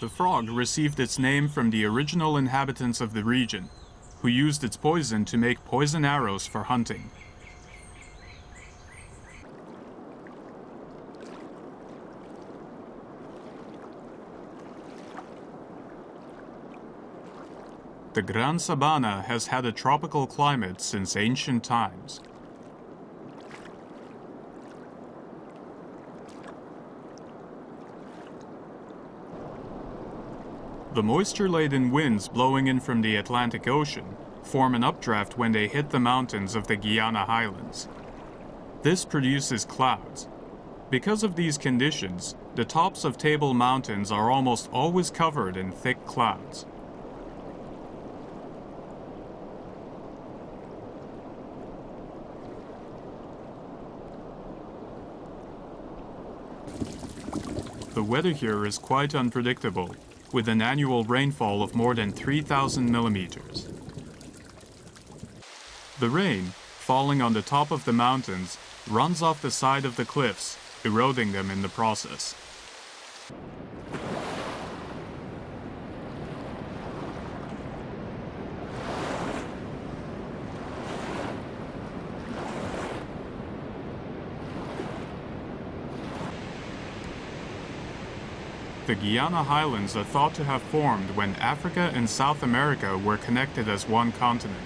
The frog received its name from the original inhabitants of the region, who used its poison to make poison arrows for hunting. The Gran Sabana has had a tropical climate since ancient times. The moisture-laden winds blowing in from the Atlantic Ocean form an updraft when they hit the mountains of the Guiana Highlands. This produces clouds. Because of these conditions, the tops of table mountains are almost always covered in thick clouds. The weather here is quite unpredictable, with an annual rainfall of more than three thousand millimeters. The rain, falling on the top of the mountains, runs off the side of the cliffs, eroding them in the process. The Guiana Highlands are thought to have formed when Africa and South America were connected as one continent.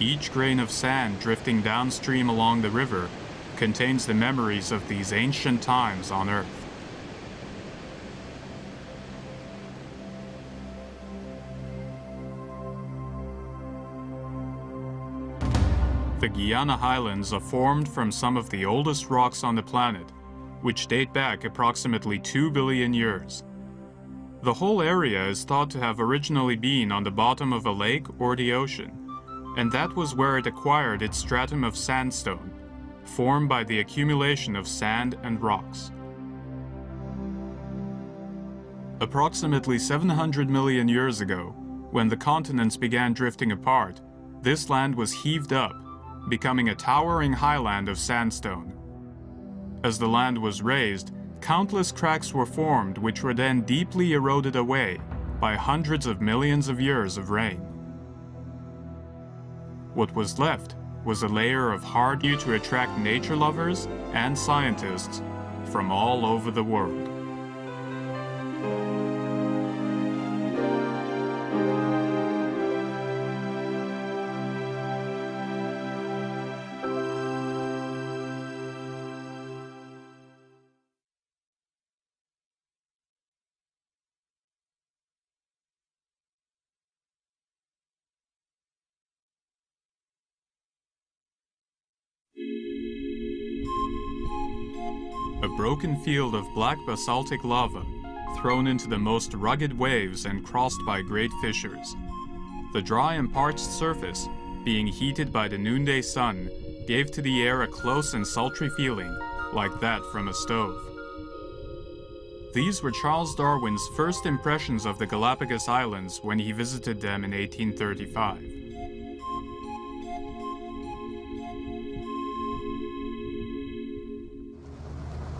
Each grain of sand drifting downstream along the river contains the memories of these ancient times on Earth. The Guiana Highlands are formed from some of the oldest rocks on the planet, which date back approximately two billion years. The whole area is thought to have originally been on the bottom of a lake or the ocean, and that was where it acquired its stratum of sandstone, formed by the accumulation of sand and rocks. Approximately seven hundred million years ago, when the continents began drifting apart, this land was heaved up, becoming a towering highland of sandstone. As the land was raised, countless cracks were formed which were then deeply eroded away by hundreds of millions of years of rain. What was left was a layer of hard dew to attract nature lovers and scientists from all over the world. a broken field of black basaltic lava, thrown into the most rugged waves and crossed by great fissures. The dry and parched surface, being heated by the noonday sun, gave to the air a close and sultry feeling, like that from a stove. These were Charles Darwin's first impressions of the Galapagos Islands when he visited them in eighteen thirty-five.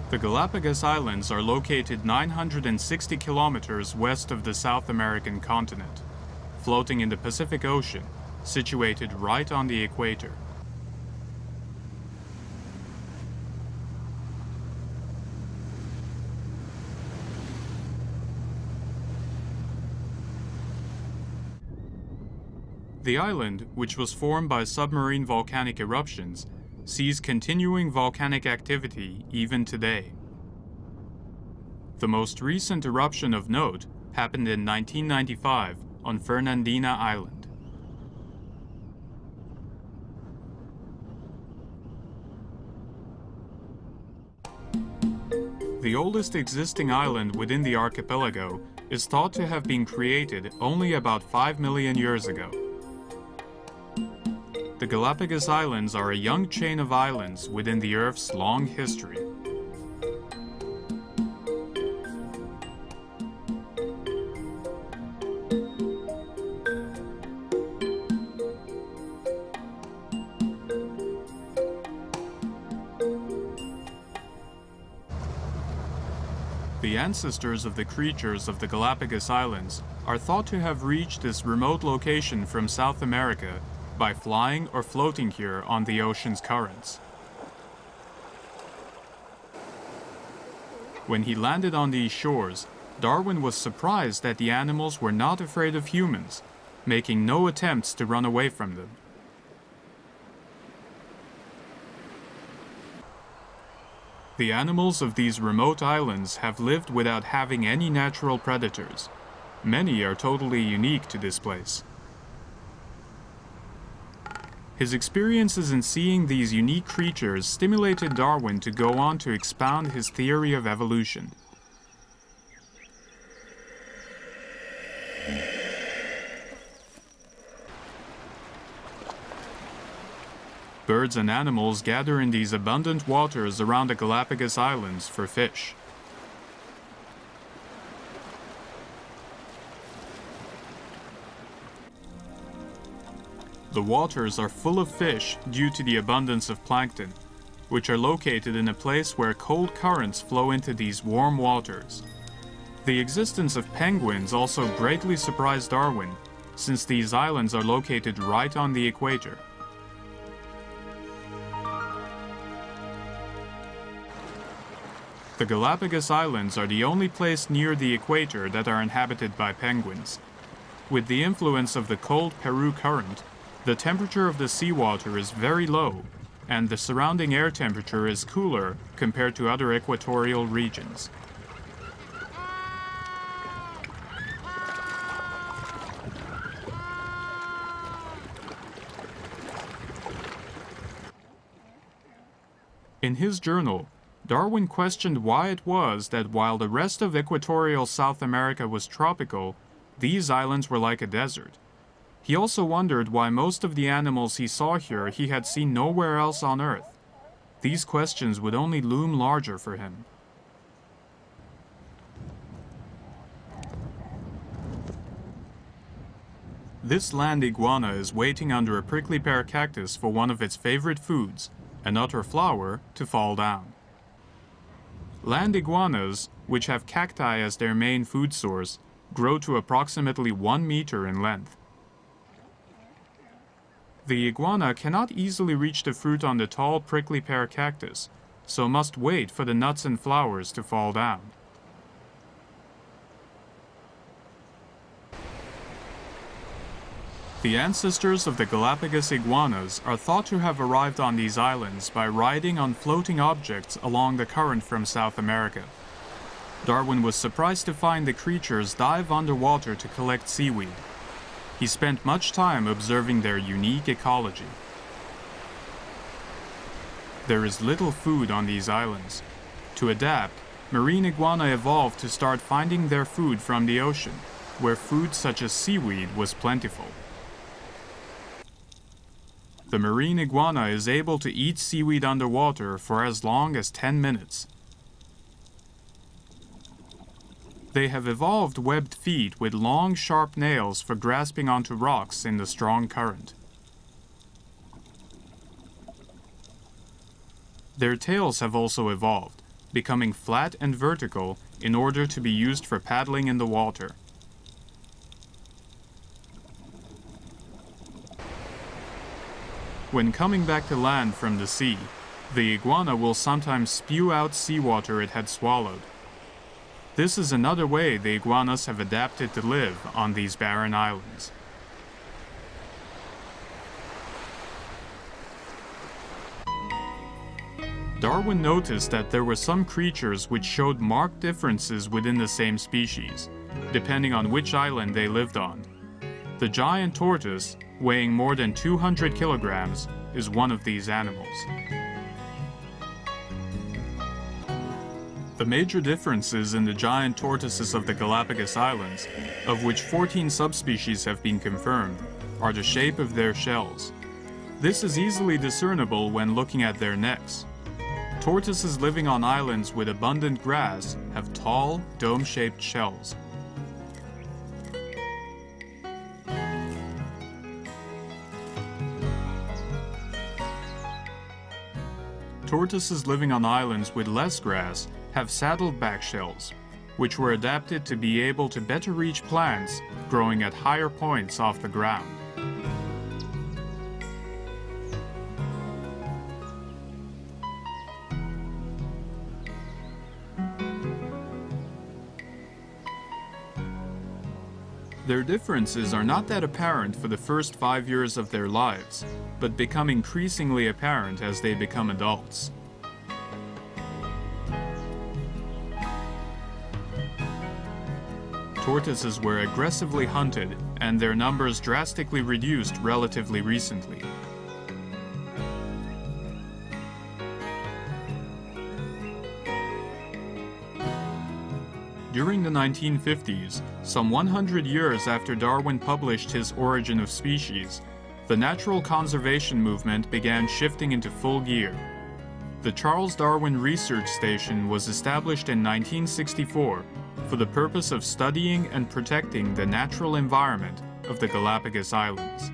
The Galapagos Islands are located nine hundred sixty kilometers west of the South American continent, floating in the Pacific Ocean, situated right on the equator. The island, which was formed by submarine volcanic eruptions, sees continuing volcanic activity even today. The most recent eruption of note happened in nineteen ninety-five on Fernandina Island. The oldest existing island within the archipelago is thought to have been created only about five million years ago. The Galapagos Islands are a young chain of islands within the Earth's long history. The ancestors of the creatures of the Galapagos Islands are thought to have reached this remote location from South America by flying or floating here on the ocean's currents. When he landed on these shores, Darwin was surprised that the animals were not afraid of humans, making no attempts to run away from them. The animals of these remote islands have lived without having any natural predators. Many are totally unique to this place. His experiences in seeing these unique creatures stimulated Darwin to go on to expound his theory of evolution. Birds and animals gather in these abundant waters around the Galapagos Islands for fish. The waters are full of fish due to the abundance of plankton, which are located in a place where cold currents flow into these warm waters. The existence of penguins also greatly surprised Darwin, since these islands are located right on the equator. The Galapagos Islands are the only place near the equator that are inhabited by penguins. With the influence of the cold Peru current, the temperature of the seawater is very low, and the surrounding air temperature is cooler compared to other equatorial regions. In his journal, Darwin questioned why it was that while the rest of equatorial South America was tropical, these islands were like a desert. He also wondered why most of the animals he saw here he had seen nowhere else on Earth. These questions would only loom larger for him. This land iguana is waiting under a prickly pear cactus for one of its favorite foods, an otter flower, to fall down. Land iguanas, which have cacti as their main food source, grow to approximately one meter in length. The iguana cannot easily reach the fruit on the tall prickly pear cactus, so must wait for the nuts and flowers to fall down. The ancestors of the Galapagos iguanas are thought to have arrived on these islands by riding on floating objects along the current from South America. Darwin was surprised to find the creatures dive underwater to collect seaweed. He spent much time observing their unique ecology. There is little food on these islands. To adapt, marine iguana evolved to start finding their food from the ocean, where food such as seaweed was plentiful. The marine iguana is able to eat seaweed underwater for as long as ten minutes. They have evolved webbed feet with long, sharp nails for grasping onto rocks in the strong current. Their tails have also evolved, becoming flat and vertical in order to be used for paddling in the water. When coming back to land from the sea, the iguana will sometimes spew out seawater it had swallowed. This is another way the iguanas have adapted to live on these barren islands. Darwin noticed that there were some creatures which showed marked differences within the same species, depending on which island they lived on. The giant tortoise, weighing more than two hundred kilograms, is one of these animals. The major differences in the giant tortoises of the Galapagos Islands, of which fourteen subspecies have been confirmed, are the shape of their shells. This is easily discernible when looking at their necks. Tortoises living on islands with abundant grass have tall, dome-shaped shells. Tortoises living on islands with less grass have saddleback shells, which were adapted to be able to better reach plants growing at higher points off the ground. Their differences are not that apparent for the first five years of their lives, but become increasingly apparent as they become adults. Tortoises were aggressively hunted, and their numbers drastically reduced relatively recently. During the nineteen fifties, some one hundred years after Darwin published his Origin of Species, the natural conservation movement began shifting into full gear. The Charles Darwin Research Station was established in nineteen sixty-four for the purpose of studying and protecting the natural environment of the Galapagos Islands.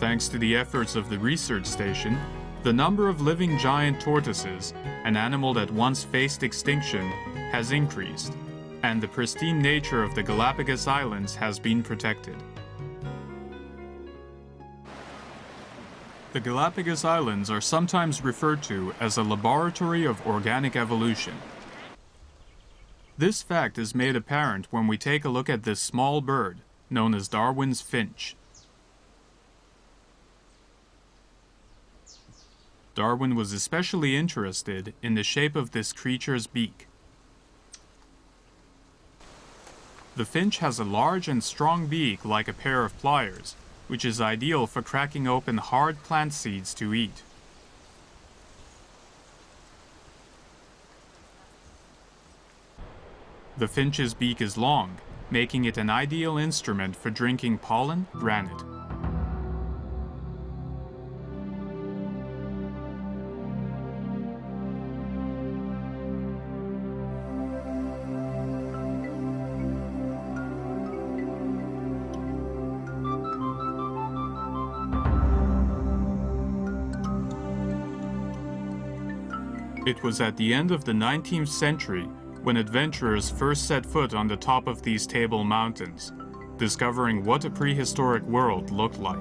Thanks to the efforts of the research station, the number of living giant tortoises, an animal that once faced extinction, has increased, and the pristine nature of the Galapagos Islands has been protected. The Galapagos Islands are sometimes referred to as a laboratory of organic evolution. This fact is made apparent when we take a look at this small bird, known as Darwin's finch. Darwin was especially interested in the shape of this creature's beak. The finch has a large and strong beak like a pair of pliers, which is ideal for cracking open hard plant seeds to eat. The finch's beak is long, making it an ideal instrument for drinking pollen, granite. It was at the end of the nineteenth century when adventurers first set foot on the top of these table mountains, discovering what a prehistoric world looked like.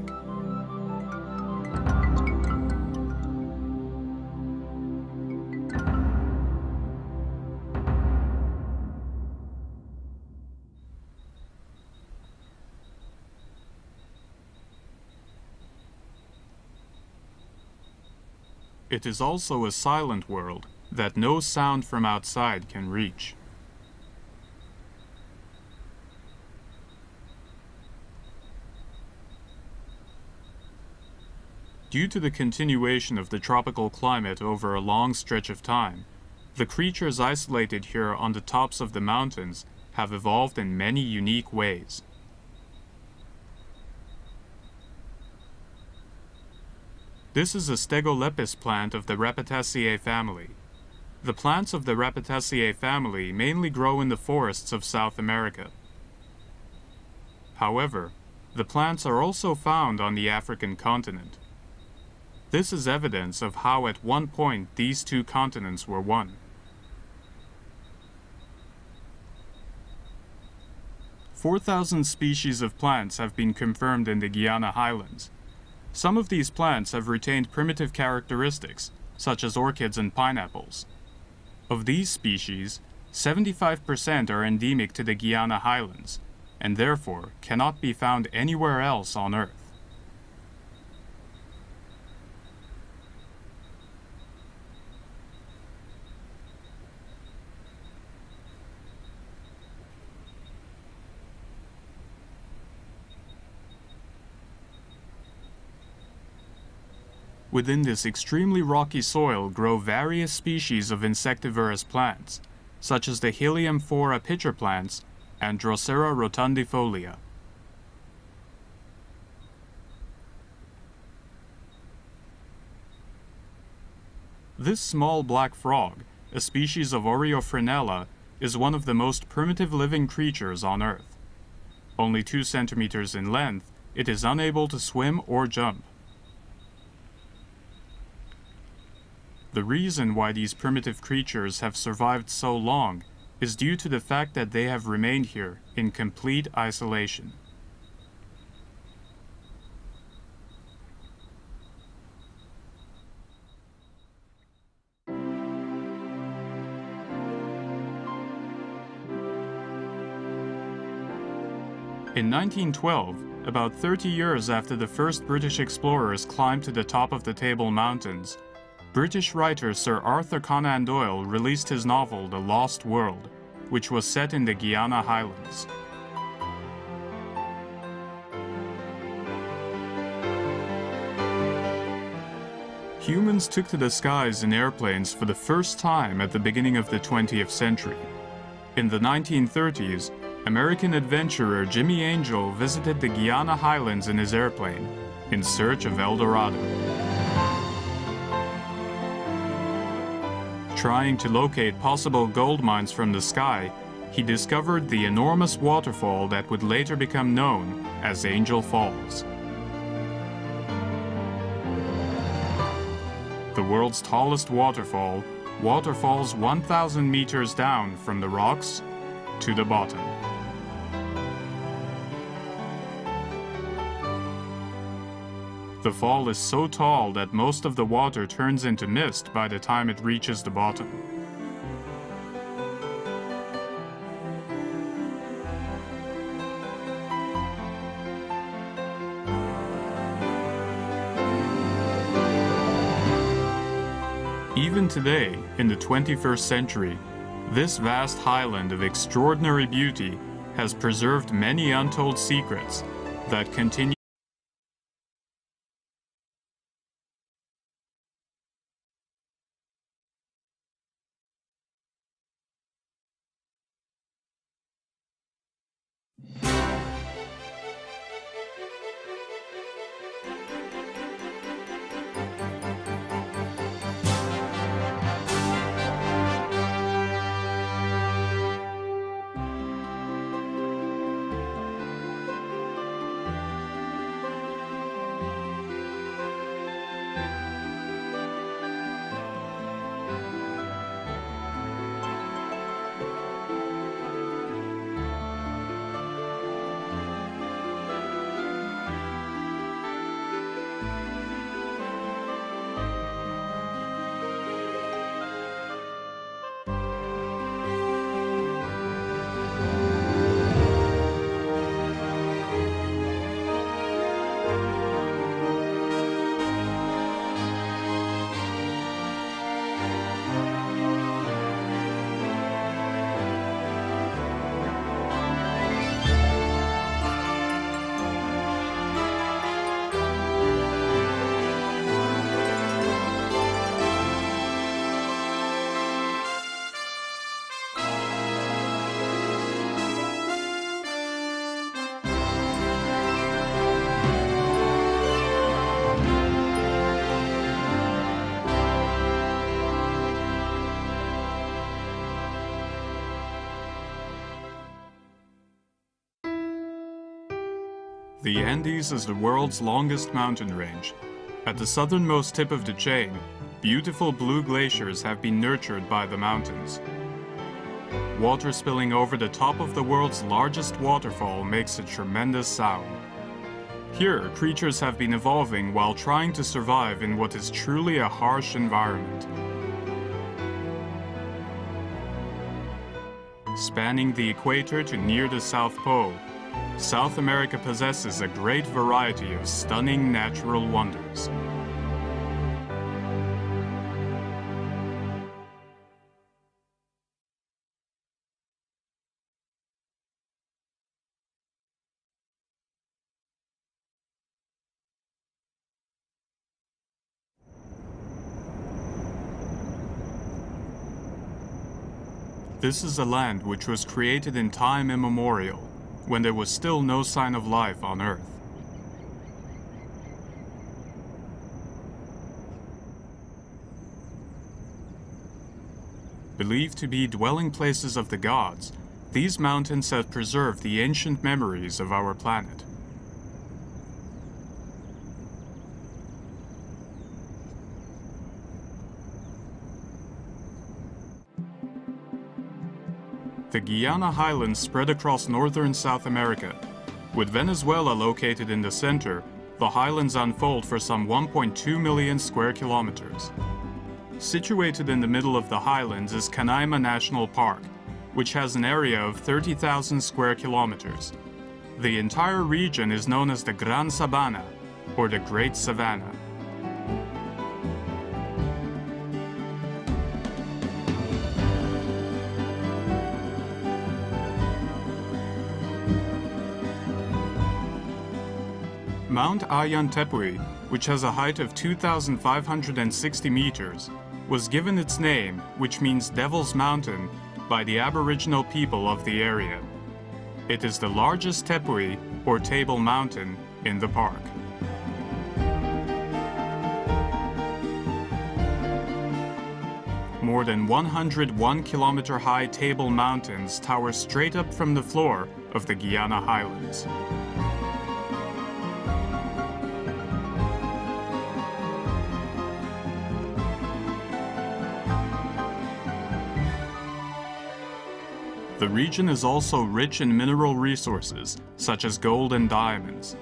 It is also a silent world that no sound from outside can reach. Due to the continuation of the tropical climate over a long stretch of time, the creatures isolated here on the tops of the mountains have evolved in many unique ways. This is a Stegolepis plant of the Rapateaceae family. The plants of the Rapateaceae family mainly grow in the forests of South America. However, the plants are also found on the African continent. This is evidence of how at one point these two continents were one. four thousand species of plants have been confirmed in the Guiana Highlands. Some of these plants have retained primitive characteristics, such as orchids and pineapples. Of these species, seventy-five percent are endemic to the Guiana Highlands, and therefore cannot be found anywhere else on Earth. Within this extremely rocky soil grow various species of insectivorous plants, such as the Heliamphora pitcher plants and Drosera rotundifolia. This small black frog, a species of Oreophrynella, is one of the most primitive living creatures on Earth. Only two centimeters in length, it is unable to swim or jump. The reason why these primitive creatures have survived so long is due to the fact that they have remained here in complete isolation. In nineteen twelve, about thirty years after the first British explorers climbed to the top of the Table Mountains, British writer Sir Arthur Conan Doyle released his novel The Lost World, which was set in the Guiana Highlands. Humans took to the skies in airplanes for the first time at the beginning of the twentieth century. In the nineteen thirties, American adventurer Jimmy Angel visited the Guiana Highlands in his airplane in search of El Dorado. Trying to locate possible gold mines from the sky, he discovered the enormous waterfall that would later become known as Angel Falls. The world's tallest waterfall, waterfalls one thousand meters down from the rocks to the bottom. The fall is so tall that most of the water turns into mist by the time it reaches the bottom. Even today, in the twenty-first century, this vast highland of extraordinary beauty has preserved many untold secrets that continue The Andes is the world's longest mountain range. At the southernmost tip of the chain, beautiful blue glaciers have been nurtured by the mountains. Water spilling over the top of the world's largest waterfall makes a tremendous sound. Here, creatures have been evolving while trying to survive in what is truly a harsh environment. Spanning the equator to near the South Pole, South America possesses a great variety of stunning natural wonders. This is a land which was created in time immemorial, when there was still no sign of life on Earth. Believed to be dwelling places of the gods, these mountains have preserved the ancient memories of our planet. The Guiana Highlands spread across northern South America. With Venezuela located in the center, the highlands unfold for some one point two million square kilometers. Situated in the middle of the highlands is Canaima National Park, which has an area of thirty thousand square kilometers. The entire region is known as the Gran Sabana, or the Great Savannah. Mount Auyán-tepui, which has a height of two thousand five hundred sixty meters, was given its name, which means Devil's Mountain, by the Aboriginal people of the area. It is the largest tepui, or table mountain, in the park. More than one hundred one kilometer high table mountains tower straight up from the floor of the Guiana Highlands. The region is also rich in mineral resources, such as gold and diamonds.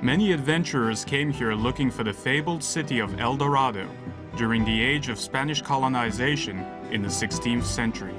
Many adventurers came here looking for the fabled city of El Dorado during the age of Spanish colonization in the sixteenth century.